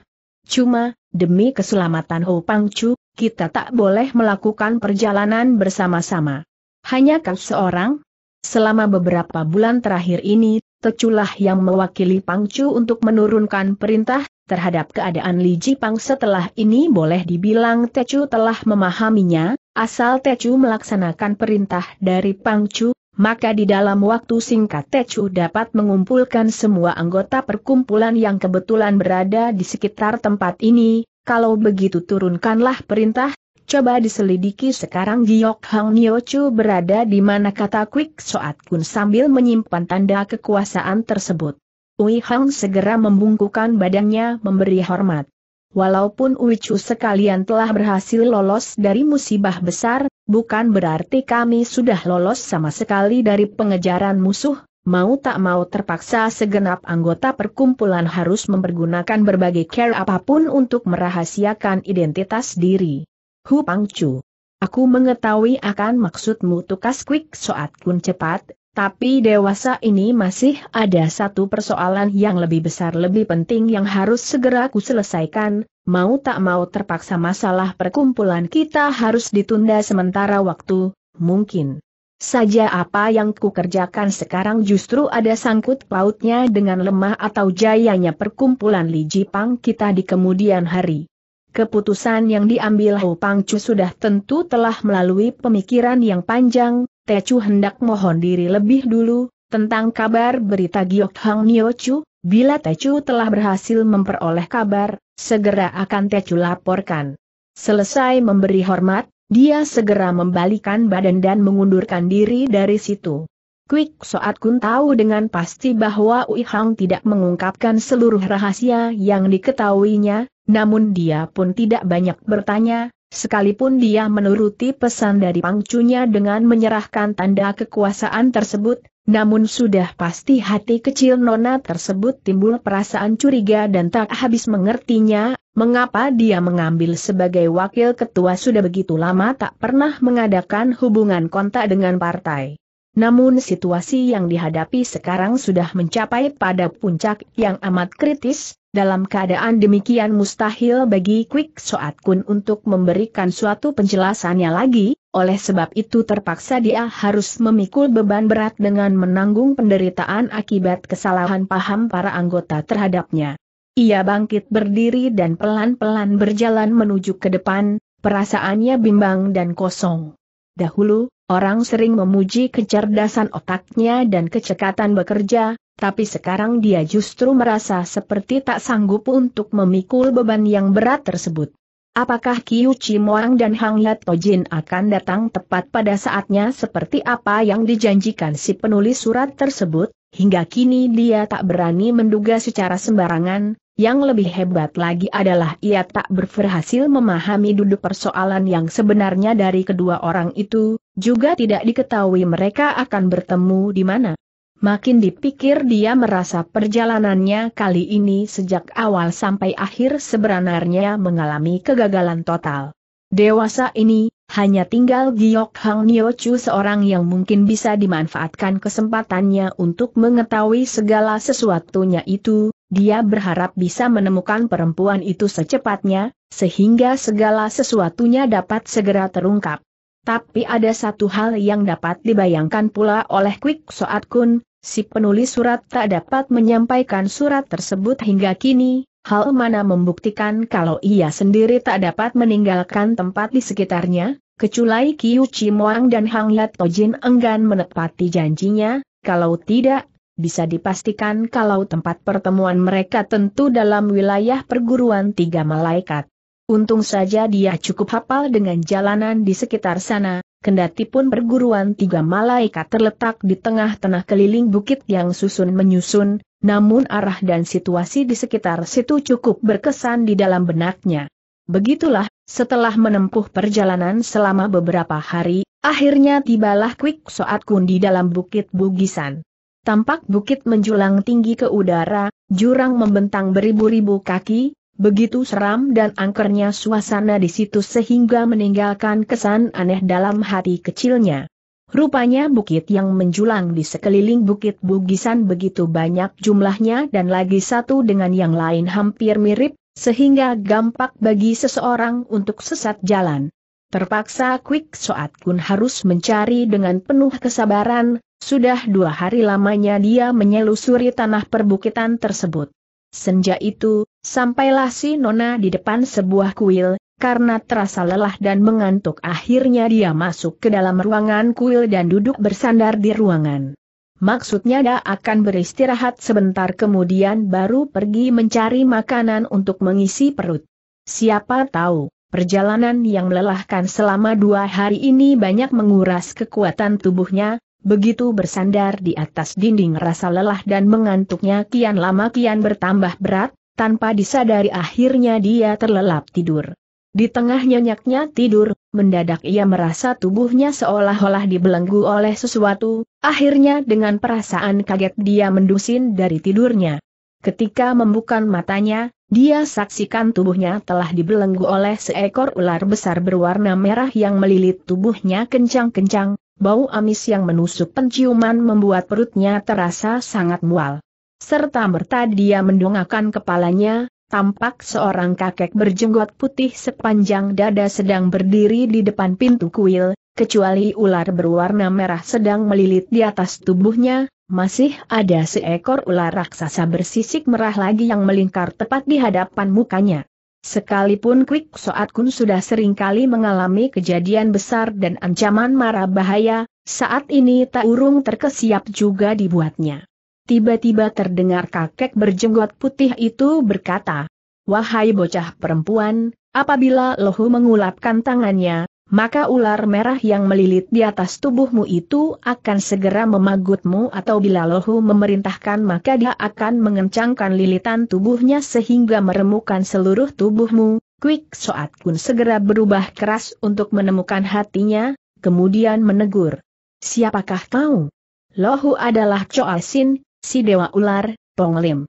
Cuma, demi keselamatan Ho Pangcu, kita tak boleh melakukan perjalanan bersama-sama. Hanya kau seorang? Selama beberapa bulan terakhir ini, Teculah yang mewakili Pangcu untuk menurunkan perintah terhadap keadaan Li Jipang setelah ini. Boleh dibilang Tecu telah memahaminya, asal Tecu melaksanakan perintah dari Pangcu, maka di dalam waktu singkat Tecu dapat mengumpulkan semua anggota perkumpulan yang kebetulan berada di sekitar tempat ini. Kalau begitu turunkanlah perintah, coba diselidiki sekarang Giok Hang Niochu berada di mana, kata Kwik Saot Kun sambil menyimpan tanda kekuasaan tersebut. Ui Hang segera membungkukkan badannya memberi hormat. Walaupun Uicu sekalian telah berhasil lolos dari musibah besar, bukan berarti kami sudah lolos sama sekali dari pengejaran musuh. Mau tak mau terpaksa segenap anggota perkumpulan harus mempergunakan berbagai cara apapun untuk merahasiakan identitas diri. Hu Pangcu, aku mengetahui akan maksudmu, tukas Kwik Saot Kun cepat, tapi dewasa ini masih ada satu persoalan yang lebih besar lebih penting yang harus segera kuselesaikan. Mau tak mau terpaksa masalah perkumpulan kita harus ditunda sementara waktu, mungkin. saja apa yang kukerjakan sekarang justru ada sangkut pautnya dengan lemah atau jayanya perkumpulan Li Jipang kita di kemudian hari. Keputusan yang diambil Ho Pangcu sudah tentu telah melalui pemikiran yang panjang. Tecu hendak mohon diri lebih dulu tentang kabar berita Giok Hang Niochu. Bila Tecu telah berhasil memperoleh kabar, segera akan Tecu laporkan. Selesai memberi hormat, dia segera membalikan badan dan mengundurkan diri dari situ. Kwik Soat Kun tahu dengan pasti bahwa Ui Hang tidak mengungkapkan seluruh rahasia yang diketahuinya, namun dia pun tidak banyak bertanya, sekalipun dia menuruti pesan dari Pangcunya dengan menyerahkan tanda kekuasaan tersebut. Namun sudah pasti hati kecil nona tersebut timbul perasaan curiga dan tak habis mengertinya, mengapa dia mengambil sebagai wakil ketua sudah begitu lama tak pernah mengadakan hubungan kontak dengan partai. Namun situasi yang dihadapi sekarang sudah mencapai pada puncak yang amat kritis, dalam keadaan demikian mustahil bagi Kwik Soat Kun untuk memberikan suatu penjelasannya lagi. Oleh sebab itu terpaksa dia harus memikul beban berat dengan menanggung penderitaan akibat kesalahan paham para anggota terhadapnya. Ia bangkit berdiri dan pelan-pelan berjalan menuju ke depan, perasaannya bimbang dan kosong. Dahulu, orang sering memuji kecerdasan otaknya dan kecekatan bekerja, tapi sekarang dia justru merasa seperti tak sanggup untuk memikul beban yang berat tersebut. Apakah Kiu Chimoang dan Hang Yatojin akan datang tepat pada saatnya seperti apa yang dijanjikan si penulis surat tersebut? Hingga kini dia tak berani menduga secara sembarangan, yang lebih hebat lagi adalah ia tak berhasil memahami duduk persoalan yang sebenarnya dari kedua orang itu, juga tidak diketahui mereka akan bertemu di mana. Makin dipikir dia merasa perjalanannya kali ini sejak awal sampai akhir sebenarnya mengalami kegagalan total. Dewasa ini, hanya tinggal Giok Hang Niochu seorang yang mungkin bisa dimanfaatkan kesempatannya untuk mengetahui segala sesuatunya itu, dia berharap bisa menemukan perempuan itu secepatnya, sehingga segala sesuatunya dapat segera terungkap. Tapi ada satu hal yang dapat dibayangkan pula oleh Kwik Soat Kun. Si penulis surat tak dapat menyampaikan surat tersebut hingga kini, hal mana membuktikan kalau ia sendiri tak dapat meninggalkan tempat di sekitarnya, kecuali Kiu Chimoang dan Hang Yatojin enggan menepati janjinya, kalau tidak, bisa dipastikan kalau tempat pertemuan mereka tentu dalam wilayah perguruan tiga malaikat. Untung saja dia cukup hafal dengan jalanan di sekitar sana. Kendati pun perguruan tiga malaikat terletak di tengah-tengah keliling bukit yang susun menyusun, namun arah dan situasi di sekitar situ cukup berkesan di dalam benaknya. Begitulah, setelah menempuh perjalanan selama beberapa hari, akhirnya tibalah Kwik Soat Kun di dalam bukit Bugisan. Tampak bukit menjulang tinggi ke udara, jurang membentang beribu-ribu kaki. Begitu seram dan angkernya suasana di situ sehingga meninggalkan kesan aneh dalam hati kecilnya. Rupanya bukit yang menjulang di sekeliling bukit Bugisan begitu banyak jumlahnya dan lagi satu dengan yang lain hampir mirip, sehingga gampang bagi seseorang untuk sesat jalan. Terpaksa Kwik Soat Kun harus mencari dengan penuh kesabaran, sudah 2 hari lamanya dia menyelusuri tanah perbukitan tersebut. Senja itu, sampailah si nona di depan sebuah kuil, karena terasa lelah dan mengantuk akhirnya dia masuk ke dalam ruangan kuil dan duduk bersandar di ruangan. Maksudnya dia akan beristirahat sebentar kemudian baru pergi mencari makanan untuk mengisi perut. Siapa tahu, perjalanan yang melelahkan selama 2 hari ini banyak menguras kekuatan tubuhnya. Begitu bersandar di atas dinding rasa lelah dan mengantuknya kian lama kian bertambah berat, tanpa disadari akhirnya dia terlelap tidur. Di tengah nyenyaknya tidur, mendadak ia merasa tubuhnya seolah-olah dibelenggu oleh sesuatu, akhirnya dengan perasaan kaget dia mendusin dari tidurnya. Ketika membuka matanya, dia saksikan tubuhnya telah dibelenggu oleh seekor ular besar berwarna merah yang melilit tubuhnya kencang-kencang. Bau amis yang menusuk penciuman membuat perutnya terasa sangat mual. Serta-merta dia mendongakkan kepalanya, tampak seorang kakek berjenggot putih sepanjang dada sedang berdiri di depan pintu kuil, kecuali ular berwarna merah sedang melilit di atas tubuhnya, masih ada seekor ular raksasa bersisik merah lagi yang melingkar tepat di hadapan mukanya. Sekalipun Kwik Soat Kun sudah seringkali mengalami kejadian besar dan ancaman mara bahaya, saat ini tak urung terkesiap juga dibuatnya. Tiba-tiba terdengar kakek berjenggot putih itu berkata, "Wahai bocah perempuan, apabila lohu mengulapkan tangannya, maka ular merah yang melilit di atas tubuhmu itu akan segera memagutmu, atau bila lohu memerintahkan maka dia akan mengencangkan lilitan tubuhnya sehingga meremukan seluruh tubuhmu." Kwik Soat Kun segera berubah keras untuk menemukan hatinya, kemudian menegur, "Siapakah kau?" "Lohu adalah Choa Sin, si dewa ular, Pong Lim."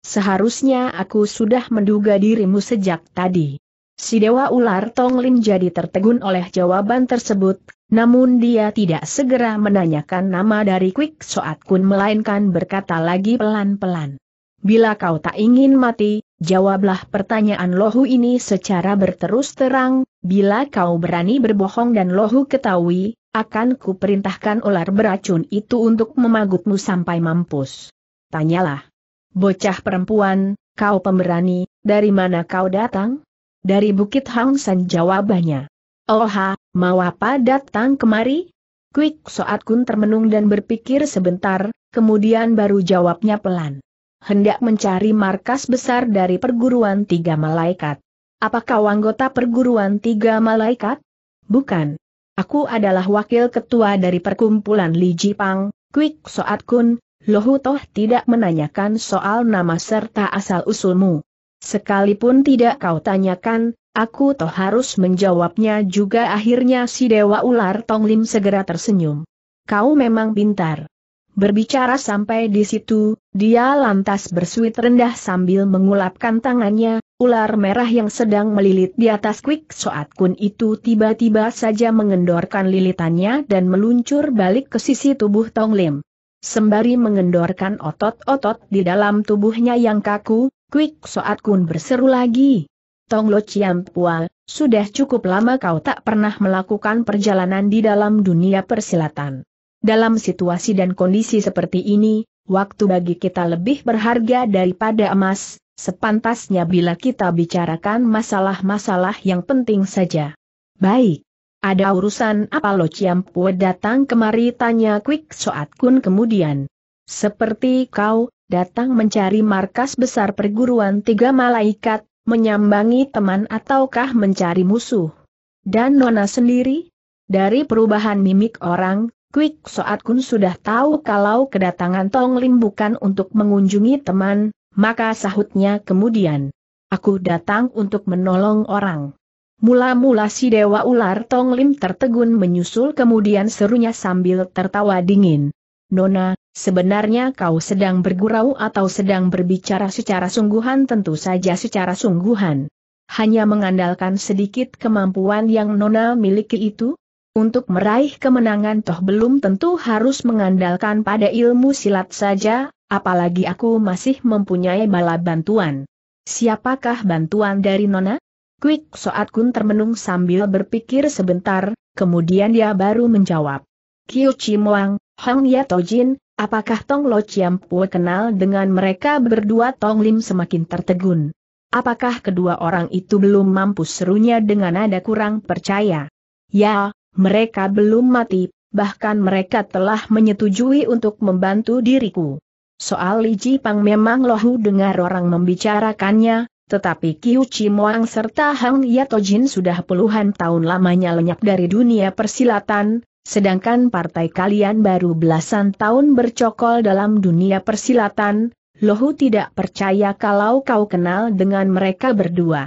Seharusnya aku sudah menduga dirimu sejak tadi." Si dewa ular Tong Lim jadi tertegun oleh jawaban tersebut, namun dia tidak segera menanyakan nama dari Kwik Soat Kun melainkan berkata lagi pelan-pelan, "Bila kau tak ingin mati, jawablah pertanyaan lohu ini secara berterus terang. Bila kau berani berbohong dan lohu ketahui, akan kuperintahkan ular beracun itu untuk memagutmu sampai mampus." "Tanyalah." "Bocah perempuan, kau pemberani, dari mana kau datang?" "Dari Bukit Hang San," jawabannya. "Oha, mau apa datang kemari?" Kwik Soat Kun termenung dan berpikir sebentar, kemudian baru jawabnya pelan, "Hendak mencari markas besar dari perguruan tiga malaikat." "Apa kau anggota perguruan tiga malaikat?" "Bukan. Aku adalah wakil ketua dari perkumpulan Li Jipang." "Kwik Soat Kun, lohu toh tidak menanyakan soal nama serta asal-usulmu. Sekalipun tidak kau tanyakan, aku toh harus menjawabnya juga." Akhirnya si dewa ular Tong Lim segera tersenyum. "Kau memang pintar." Berbicara sampai di situ, dia lantas bersuit rendah sambil mengulapkan tangannya. Ular merah yang sedang melilit di atas Kwik Soat Kun itu tiba-tiba saja mengendorkan lilitannya dan meluncur balik ke sisi tubuh Tong Lim. Sembari mengendorkan otot-otot di dalam tubuhnya yang kaku, Kwik Soat Kun berseru lagi, "Tong Lo Ciam Pua, sudah cukup lama kau tak pernah melakukan perjalanan di dalam dunia persilatan. Dalam situasi dan kondisi seperti ini, waktu bagi kita lebih berharga daripada emas. Sepantasnya bila kita bicarakan masalah-masalah yang penting saja." "Baik. Ada urusan apa Lo Ciam Pua datang kemari?" tanya Kwik Soat Kun kemudian. "Seperti kau, datang mencari markas besar perguruan tiga malaikat, menyambangi teman ataukah mencari musuh?" "Dan Nona sendiri?" Dari perubahan mimik orang, Kwik Soat Kun sudah tahu kalau kedatangan Tong Lim bukan untuk mengunjungi teman. Maka sahutnya kemudian, "Aku datang untuk menolong orang." Mula-mula si dewa ular Tong Lim tertegun menyusul, kemudian serunya sambil tertawa dingin, "Nona, sebenarnya kau sedang bergurau atau sedang berbicara secara sungguhan?" "Tentu saja secara sungguhan. Hanya mengandalkan sedikit kemampuan yang Nona miliki itu. Untuk meraih kemenangan toh belum tentu harus mengandalkan pada ilmu silat saja. Apalagi aku masih mempunyai bala bantuan." "Siapakah bantuan dari Nona?" Kwik Soat Kun termenung sambil berpikir sebentar, kemudian dia baru menjawab, "Kiu Chimuang, Hang Yato Jin." "Apakah Tong Lo Ciam Pua kenal dengan mereka berdua?" Tong Lim semakin tertegun. "Apakah kedua orang itu belum mampu?" serunya dengan nada kurang percaya. "Ya, mereka belum mati, bahkan mereka telah menyetujui untuk membantu diriku. Soal Li Jipang memang lohu dengar orang membicarakannya, tetapi Kiu Chimuang serta Hang Yato Jin sudah puluhan tahun lamanya lenyap dari dunia persilatan, sedangkan partai kalian baru belasan tahun bercokol dalam dunia persilatan. Lohu tidak percaya kalau kau kenal dengan mereka berdua."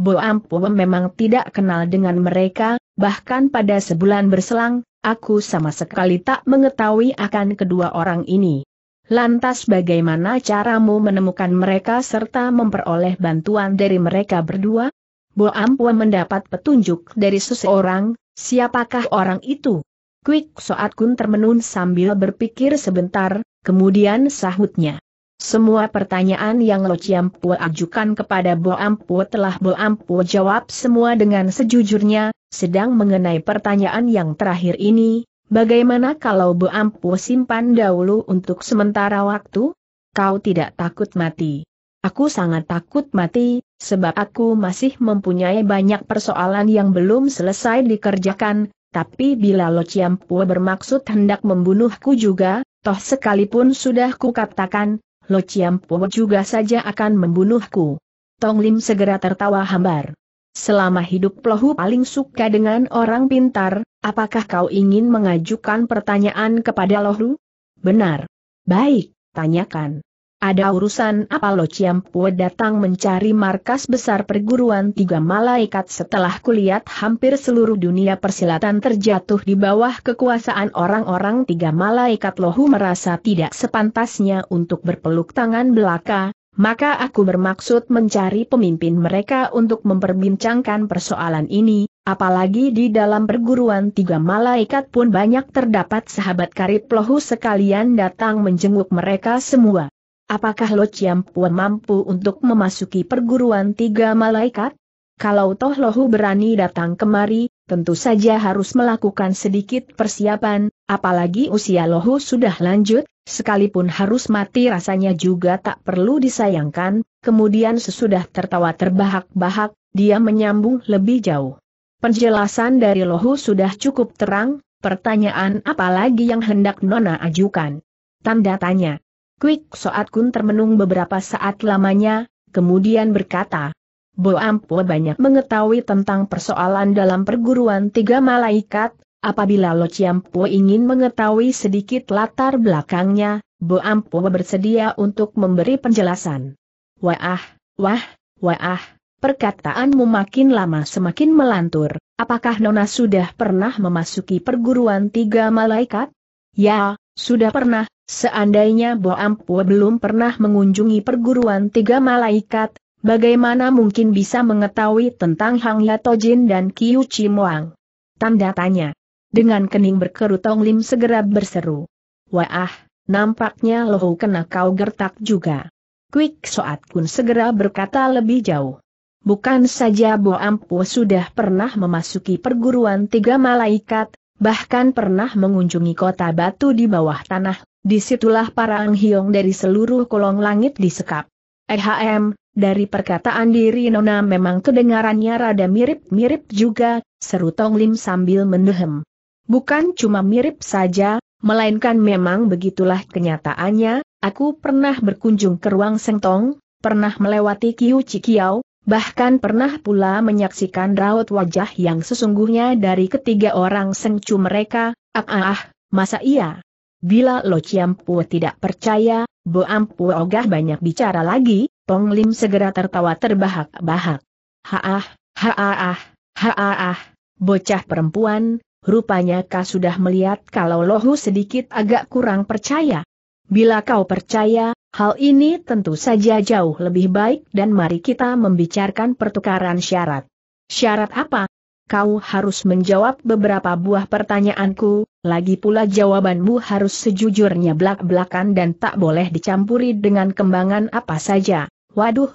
"Bo Ampo memang tidak kenal dengan mereka, bahkan pada sebulan berselang, aku sama sekali tak mengetahui akan kedua orang ini." "Lantas bagaimana caramu menemukan mereka serta memperoleh bantuan dari mereka berdua?" "Bo Ampua mendapat petunjuk dari seseorang." "Siapakah orang itu?" Kwik Soat Kun termenung sambil berpikir sebentar, kemudian sahutnya, "Semua pertanyaan yang Lo Ciam Pua ajukan kepada Bo Ampua telah Bo Ampua jawab semua dengan sejujurnya, Sedang mengenai pertanyaan yang terakhir ini, bagaimana kalau Bu Ampu simpan dahulu untuk sementara waktu? Kau tidak takut mati? Aku sangat takut mati, sebab aku masih mempunyai banyak persoalan yang belum selesai dikerjakan, tapi bila Lo Ciampu bermaksud hendak membunuhku juga, toh sekalipun sudah kukatakan, Lo Ciampu juga saja akan membunuhku. Tong Lim segera tertawa hambar. Selama hidup Lohu paling suka dengan orang pintar. Apakah kau ingin mengajukan pertanyaan kepada Lohu? Benar. Baik, tanyakan. Ada urusan apa Lo Ciampu datang mencari markas besar perguruan tiga malaikat setelah kulihat hampir seluruh dunia persilatan terjatuh di bawah kekuasaan orang-orang tiga malaikat? Lohu merasa tidak sepantasnya untuk berpeluk tangan belaka, maka aku bermaksud mencari pemimpin mereka untuk memperbincangkan persoalan ini. Apalagi di dalam perguruan tiga malaikat pun banyak terdapat sahabat karib Lohu, sekalian datang menjenguk mereka semua. Apakah Lo Ciampu mampu untuk memasuki perguruan tiga malaikat? Kalau toh Lohu berani datang kemari, tentu saja harus melakukan sedikit persiapan, apalagi usia Lohu sudah lanjut, sekalipun harus mati rasanya juga tak perlu disayangkan. Kemudian sesudah tertawa terbahak-bahak, dia menyambung lebih jauh. Penjelasan dari Lohu sudah cukup terang, pertanyaan apa lagi yang hendak Nona ajukan? Tanda tanya. Kwik Soat Kun termenung beberapa saat lamanya, kemudian berkata, Bu Ampu banyak mengetahui tentang persoalan dalam perguruan tiga malaikat, apabila Lo Ciampu ingin mengetahui sedikit latar belakangnya, Bu Ampu bersedia untuk memberi penjelasan. Wah. Perkataanmu makin lama semakin melantur. Apakah Nona sudah pernah memasuki perguruan tiga malaikat? Ya, sudah pernah. Seandainya Bu Ampu belum pernah mengunjungi perguruan tiga malaikat, bagaimana mungkin bisa mengetahui tentang Hang Yatojin dan Kiu Chimuang? Tanda tanya. Dengan kening berkerut Tong Lim segera berseru. Wah, nampaknya Lohu kena kau gertak juga. Kwik Soat Kun segera berkata lebih jauh. Bukan saja Bu Ampu sudah pernah memasuki perguruan tiga malaikat, bahkan pernah mengunjungi kota batu di bawah tanah, disitulah para anghiong dari seluruh kolong langit disekap. Dari perkataan diri Nona memang kedengarannya rada mirip-mirip juga, seru Tong Lim sambil mendehem. Bukan cuma mirip saja, melainkan memang begitulah kenyataannya. Aku pernah berkunjung ke ruang Sengtong, pernah melewati Kiu Cikiau, bahkan pernah pula menyaksikan raut wajah yang sesungguhnya dari ketiga orang sengcu mereka. Masa iya? Bila Lo Ciampu tidak percaya, Bu Ampu ogah banyak bicara lagi. Tong Lim segera tertawa terbahak-bahak. Bocah perempuan, rupanya kau sudah melihat kalau Lohu sedikit agak kurang percaya. Bila kau percaya, hal ini tentu saja jauh lebih baik dan mari kita membicarakan pertukaran syarat. Syarat apa? Kau harus menjawab beberapa buah pertanyaanku, lagi pula jawabanmu harus sejujurnya belak-belakan dan tak boleh dicampuri dengan kembangan apa saja. Waduh,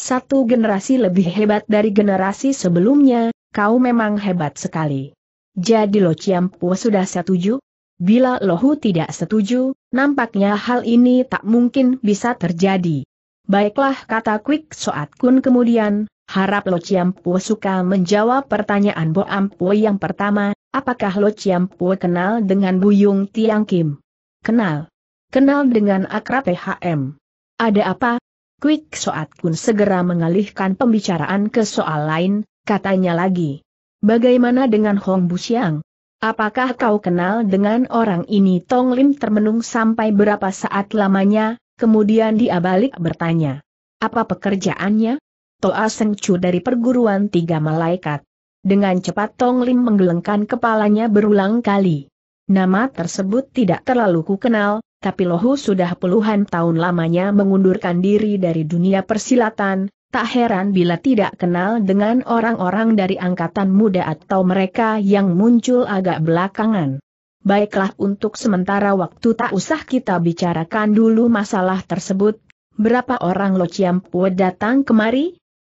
satu generasi lebih hebat dari generasi sebelumnya, kau memang hebat sekali. Jadi Lo Ciampu sudah setuju? Bila Lohu tidak setuju, nampaknya hal ini tak mungkin bisa terjadi. Baiklah, kata Kwik Soat Kun kemudian, harap Lo Ciampu suka menjawab pertanyaan Bu Ampu yang pertama, apakah Lo Ciampu kenal dengan Buyung Tiang Kim? Kenal. Kenal dengan akrab PHM. Ada apa? Kwik Soat Kun segera mengalihkan pembicaraan ke soal lain, katanya lagi. Bagaimana dengan Hong Bu Siang? Apakah kau kenal dengan orang ini? Tong Lim termenung sampai berapa saat lamanya, kemudian dia balik bertanya. Apa pekerjaannya? Toa Sengcu dari perguruan tiga malaikat. Dengan cepat Tong Lim menggelengkan kepalanya berulang kali. Nama tersebut tidak terlalu ku kenal, tapi Lohu sudah puluhan tahun lamanya mengundurkan diri dari dunia persilatan, tak heran bila tidak kenal dengan orang-orang dari angkatan muda atau mereka yang muncul agak belakangan. Baiklah, untuk sementara waktu tak usah kita bicarakan dulu masalah tersebut. Berapa orang Lo Ciampu datang kemari?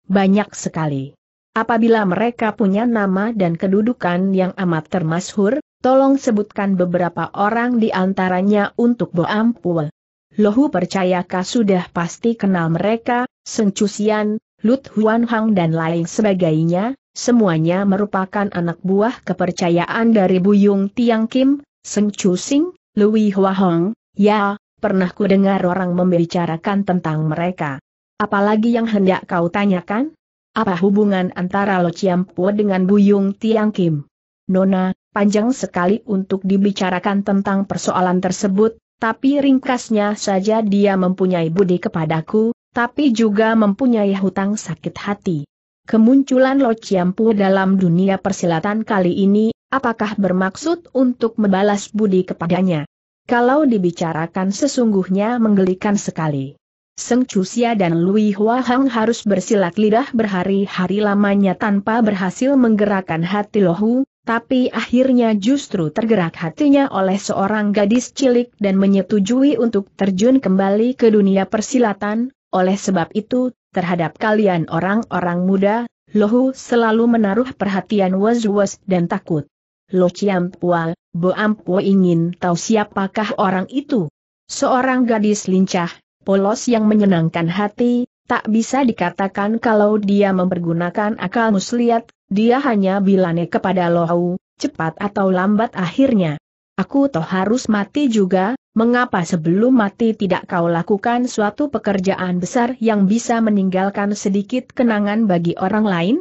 Banyak sekali. Apabila mereka punya nama dan kedudukan yang amat termasyhur, tolong sebutkan beberapa orang di antaranya untuk Bo Ampul. Lohu percayakah sudah pasti kenal mereka, Sun Cusian, Lut Huan Hang dan lain sebagainya, semuanya merupakan anak buah kepercayaan dari Buyung Tiang Kim, Sun Cusing, Lui Hua Hong. Ya, pernah ku dengar orang membicarakan tentang mereka. Apalagi yang hendak kau tanyakan? Apa hubungan antara Lo Chiam Po dengan Buyung Tiang Kim? Nona, panjang sekali untuk dibicarakan tentang persoalan tersebut. Tapi ringkasnya saja dia mempunyai budi kepadaku, tapi juga mempunyai hutang sakit hati. Kemunculan Lo Chiam Po dalam dunia persilatan kali ini, apakah bermaksud untuk membalas budi kepadanya? Kalau dibicarakan sesungguhnya menggelikan sekali. Sun Cusia dan Lui Hua Hang harus bersilat lidah berhari-hari lamanya tanpa berhasil menggerakkan hati Lohu. Tapi akhirnya justru tergerak hatinya oleh seorang gadis cilik dan menyetujui untuk terjun kembali ke dunia persilatan. Oleh sebab itu, terhadap kalian orang-orang muda, Lohu selalu menaruh perhatian was-was dan takut. Lo Chiam Po, Bo Ampu ingin tahu siapakah orang itu. Seorang gadis lincah, polos yang menyenangkan hati, tak bisa dikatakan kalau dia mempergunakan akal muslihat. Dia hanya bilangnya kepada Lohu, cepat atau lambat akhirnya. Aku toh harus mati juga, mengapa sebelum mati tidak kau lakukan suatu pekerjaan besar yang bisa meninggalkan sedikit kenangan bagi orang lain?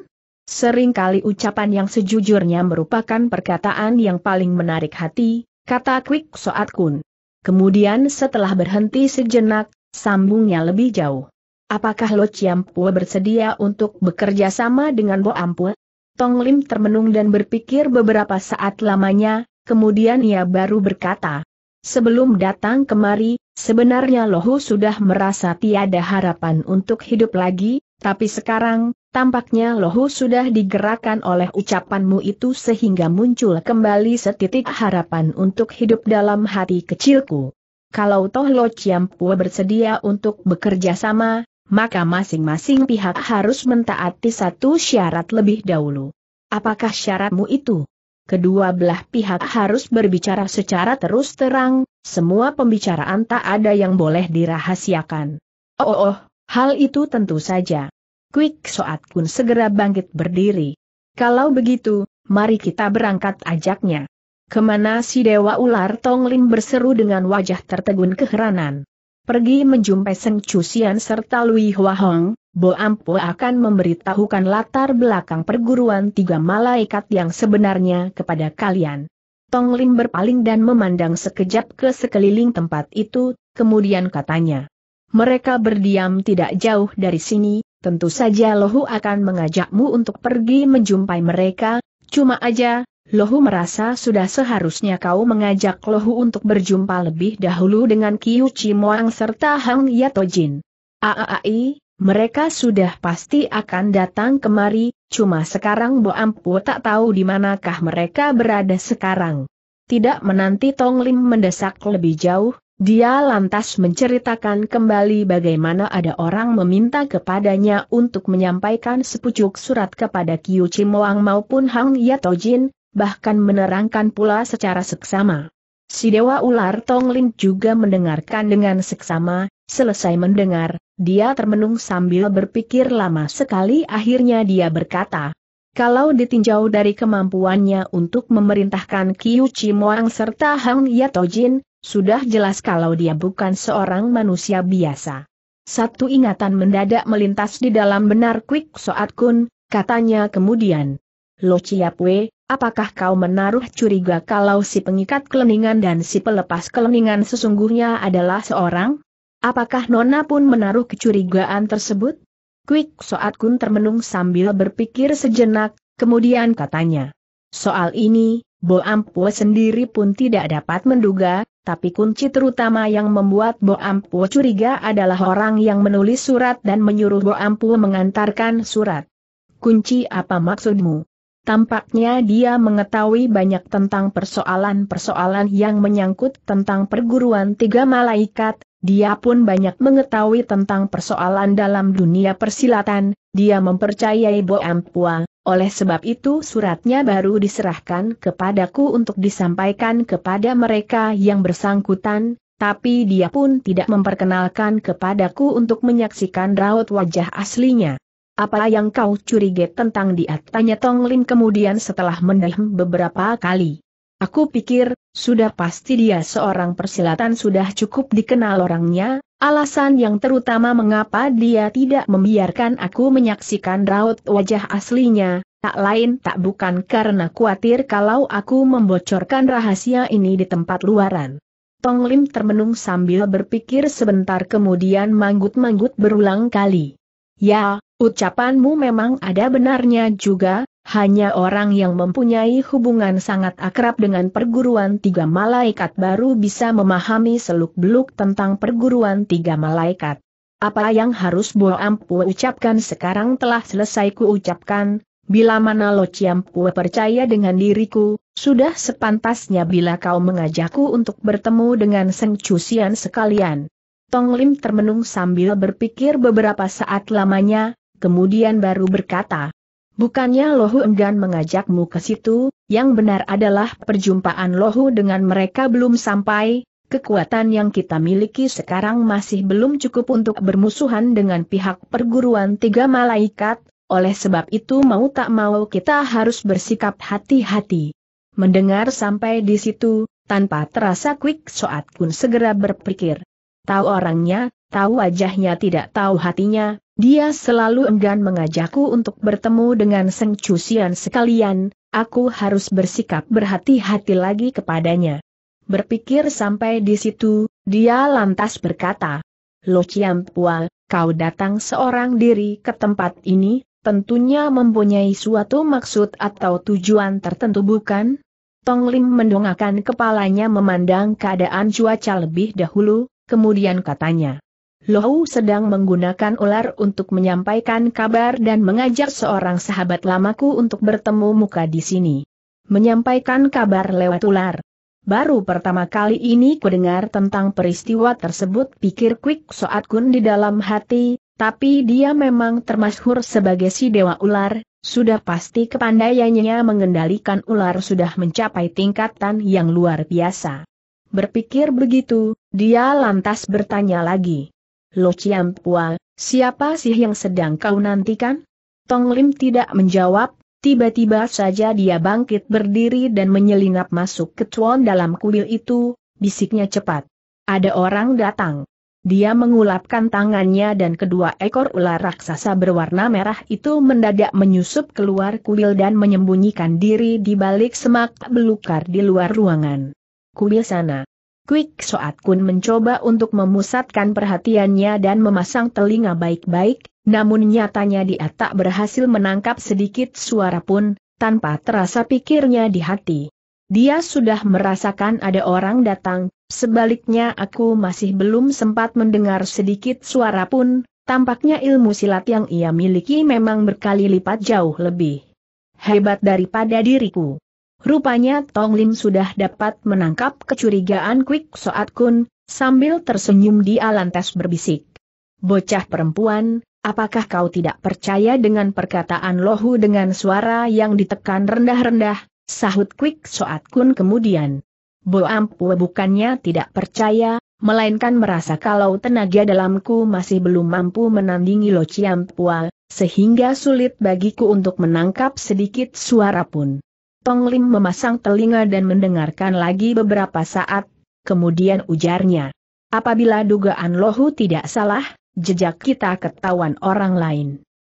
Seringkali ucapan yang sejujurnya merupakan perkataan yang paling menarik hati, kata Kwik Soat Kun. Kemudian setelah berhenti sejenak, sambungnya lebih jauh. Apakah Lo Chiam Po bersedia untuk bekerja sama dengan Bo Ampu? Tong Lim termenung dan berpikir beberapa saat lamanya, kemudian ia baru berkata, sebelum datang kemari, sebenarnya Lohu sudah merasa tiada harapan untuk hidup lagi, tapi sekarang, tampaknya Lohu sudah digerakkan oleh ucapanmu itu sehingga muncul kembali setitik harapan untuk hidup dalam hati kecilku. Kalau toh Lo Chiam Po bersedia untuk bekerja sama, maka masing-masing pihak harus mentaati satu syarat lebih dahulu. Apakah syaratmu itu? Kedua belah pihak harus berbicara secara terus terang, semua pembicaraan tak ada yang boleh dirahasiakan. Hal itu tentu saja. Kwik Soat Kun segera bangkit berdiri. Kalau begitu, mari kita berangkat, ajaknya. Kemana si Dewa Ular? Tong Lim berseru dengan wajah tertegun keheranan. Pergi menjumpai Sun Cusian serta Lui Hua Hong, Bo Ampu akan memberitahukan latar belakang perguruan tiga malaikat yang sebenarnya kepada kalian. Tong Lim berpaling dan memandang sekejap ke sekeliling tempat itu, kemudian katanya. Mereka berdiam tidak jauh dari sini, tentu saja Lohu akan mengajakmu untuk pergi menjumpai mereka, cuma aja. Lohu merasa sudah seharusnya kau mengajak Lohu untuk berjumpa lebih dahulu dengan Kiu Chimoang serta Hang Yatojin. Aai, mereka sudah pasti akan datang kemari, cuma sekarang Bo Ampu tak tahu di manakah mereka berada sekarang. Tidak menanti Tong Lim mendesak lebih jauh, dia lantas menceritakan kembali bagaimana ada orang meminta kepadanya untuk menyampaikan sepucuk surat kepada Kiu Chimoang maupun Hang Yatojin. Bahkan menerangkan pula secara seksama. Si Dewa Ular Tong Lim juga mendengarkan dengan seksama. Selesai mendengar, dia termenung sambil berpikir lama sekali. Akhirnya dia berkata, kalau ditinjau dari kemampuannya untuk memerintahkan Kiu Chimoang serta Hang Yatojin, sudah jelas kalau dia bukan seorang manusia biasa. Satu ingatan mendadak melintas di dalam benak Kwik Soat Kun, katanya kemudian, Lo Chiam Po, apakah kau menaruh curiga kalau si pengikat keleningan dan si pelepas keleningan sesungguhnya adalah seorang? Apakah Nona pun menaruh kecurigaan tersebut? Kwik Soat Kun termenung sambil berpikir sejenak, kemudian katanya. Soal ini, Bo Ampu sendiri pun tidak dapat menduga, tapi kunci terutama yang membuat Bo Ampu curiga adalah orang yang menulis surat dan menyuruh Bo Ampu mengantarkan surat. Kunci apa maksudmu? Tampaknya dia mengetahui banyak tentang persoalan-persoalan yang menyangkut tentang perguruan tiga malaikat, dia pun banyak mengetahui tentang persoalan dalam dunia persilatan, dia mempercayai Bo Ampua, oleh sebab itu suratnya baru diserahkan kepadaku untuk disampaikan kepada mereka yang bersangkutan, tapi dia pun tidak memperkenalkan kepadaku untuk menyaksikan raut wajah aslinya. Apa yang kau curiga tentang dia? Tanya Tong Lin kemudian setelah mendehem beberapa kali. Aku pikir, sudah pasti dia seorang persilatan sudah cukup dikenal orangnya, alasan yang terutama mengapa dia tidak membiarkan aku menyaksikan raut wajah aslinya, tak lain tak bukan karena khawatir kalau aku membocorkan rahasia ini di tempat luaran. Tong Lin termenung sambil berpikir sebentar kemudian manggut-manggut berulang kali. Ya, ucapanmu memang ada benarnya juga, hanya orang yang mempunyai hubungan sangat akrab dengan perguruan tiga malaikat baru bisa memahami seluk-beluk tentang perguruan tiga malaikat. Apa yang harus Bo Ampu ucapkan sekarang telah selesai kuucapkan, bila mana Lo Ciampu percaya dengan diriku, sudah sepantasnya bila kau mengajakku untuk bertemu dengan Seng Cusian sekalian. Tong Lim termenung sambil berpikir beberapa saat lamanya, kemudian baru berkata, bukannya Lohu enggan mengajakmu ke situ, yang benar adalah perjumpaan Lohu dengan mereka belum sampai, kekuatan yang kita miliki sekarang masih belum cukup untuk bermusuhan dengan pihak perguruan tiga malaikat, oleh sebab itu mau tak mau kita harus bersikap hati-hati. Mendengar sampai di situ, tanpa terasa Kwik Soat Kun segera berpikir. Tahu orangnya, tahu wajahnya tidak tahu hatinya, dia selalu enggan mengajakku untuk bertemu dengan Seng Cusian sekalian, aku harus bersikap berhati-hati lagi kepadanya. Berpikir sampai di situ, dia lantas berkata, Lo Ciampua, kau datang seorang diri ke tempat ini, tentunya mempunyai suatu maksud atau tujuan tertentu bukan? Tong Lim mendongakkan kepalanya memandang keadaan cuaca lebih dahulu. Kemudian katanya, Lohu sedang menggunakan ular untuk menyampaikan kabar dan mengajak seorang sahabat lamaku untuk bertemu muka di sini. Menyampaikan kabar lewat ular. Baru pertama kali ini kudengar tentang peristiwa tersebut, pikir Kwik Soat Kun di dalam hati, tapi dia memang termasyhur sebagai si dewa ular, sudah pasti kepandaiannya mengendalikan ular sudah mencapai tingkatan yang luar biasa. Berpikir begitu, dia lantas bertanya lagi. Lo Ciampua, siapa sih yang sedang kau nantikan? Tong Lim tidak menjawab, tiba-tiba saja dia bangkit berdiri dan menyelinap masuk ke cuan dalam kuil itu, bisiknya cepat. Ada orang datang. Dia mengulapkan tangannya dan kedua ekor ular raksasa berwarna merah itu mendadak menyusup keluar kuil dan menyembunyikan diri di balik semak belukar di luar ruangan. Kuil sana. Kwik Soat Kun mencoba untuk memusatkan perhatiannya dan memasang telinga baik-baik, namun nyatanya dia tak berhasil menangkap sedikit suara pun, tanpa terasa pikirnya di hati. Dia sudah merasakan ada orang datang, sebaliknya aku masih belum sempat mendengar sedikit suara pun, tampaknya ilmu silat yang ia miliki memang berkali lipat jauh lebih hebat daripada diriku. Rupanya Tong Lim sudah dapat menangkap kecurigaan Kwik Soat Kun, sambil tersenyum dia lantas berbisik. Bocah perempuan, apakah kau tidak percaya dengan perkataan Lohu dengan suara yang ditekan rendah-rendah, sahut Kwik Soat Kun kemudian. Bo Ampu bukannya tidak percaya, melainkan merasa kalau tenaga dalamku masih belum mampu menandingi Lo Ciampua, sehingga sulit bagiku untuk menangkap sedikit suara pun. Tong Lim memasang telinga dan mendengarkan lagi beberapa saat, kemudian ujarnya. Apabila dugaan Lohu tidak salah, jejak kita ketahuan orang lain.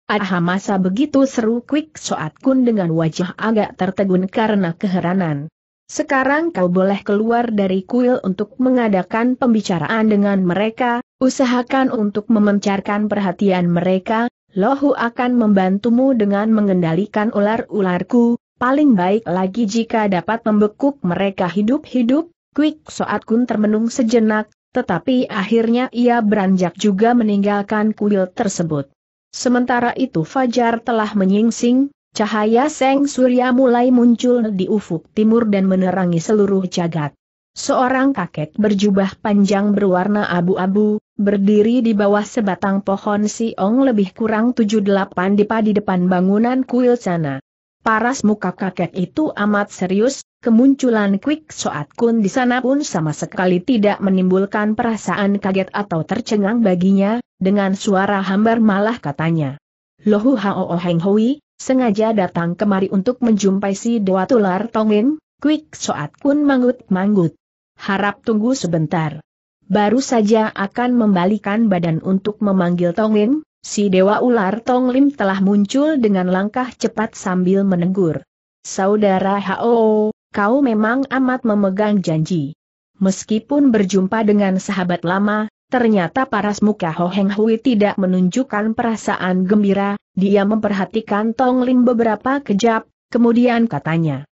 Aha, masa begitu, seru Kwik Soat Kun dengan wajah agak tertegun karena keheranan. Sekarang kau boleh keluar dari kuil untuk mengadakan pembicaraan dengan mereka, usahakan untuk memencarkan perhatian mereka, Lohu akan membantumu dengan mengendalikan ular-ularku. Paling baik lagi jika dapat membekuk mereka hidup-hidup. Kwik Soat Kun termenung sejenak, tetapi akhirnya ia beranjak juga meninggalkan kuil tersebut. Sementara itu fajar telah menyingsing, Cahaya Seng Surya mulai muncul di ufuk timur dan menerangi seluruh jagat. Seorang kakek berjubah panjang berwarna abu-abu, berdiri di bawah sebatang pohon siong lebih kurang 7-8 depa di depan bangunan kuil sana. Paras muka kakek itu amat serius, kemunculan Kwik Soat Kun di sana pun sama sekali tidak menimbulkan perasaan kaget atau tercengang baginya, dengan suara hambar malah katanya. Lohu Hao Heng Hui, sengaja datang kemari untuk menjumpai si Dewa Tular Tongin, Kwik Soat Kun manggut-manggut. Harap tunggu sebentar. Baru saja akan membalikan badan untuk memanggil Tongin, si Dewa Ular Tonglim telah muncul dengan langkah cepat sambil menegur. Saudara Hao, kau memang amat memegang janji. Meskipun berjumpa dengan sahabat lama, ternyata paras muka Ho Heng Hui tidak menunjukkan perasaan gembira, dia memperhatikan Tonglim beberapa kejap, kemudian katanya.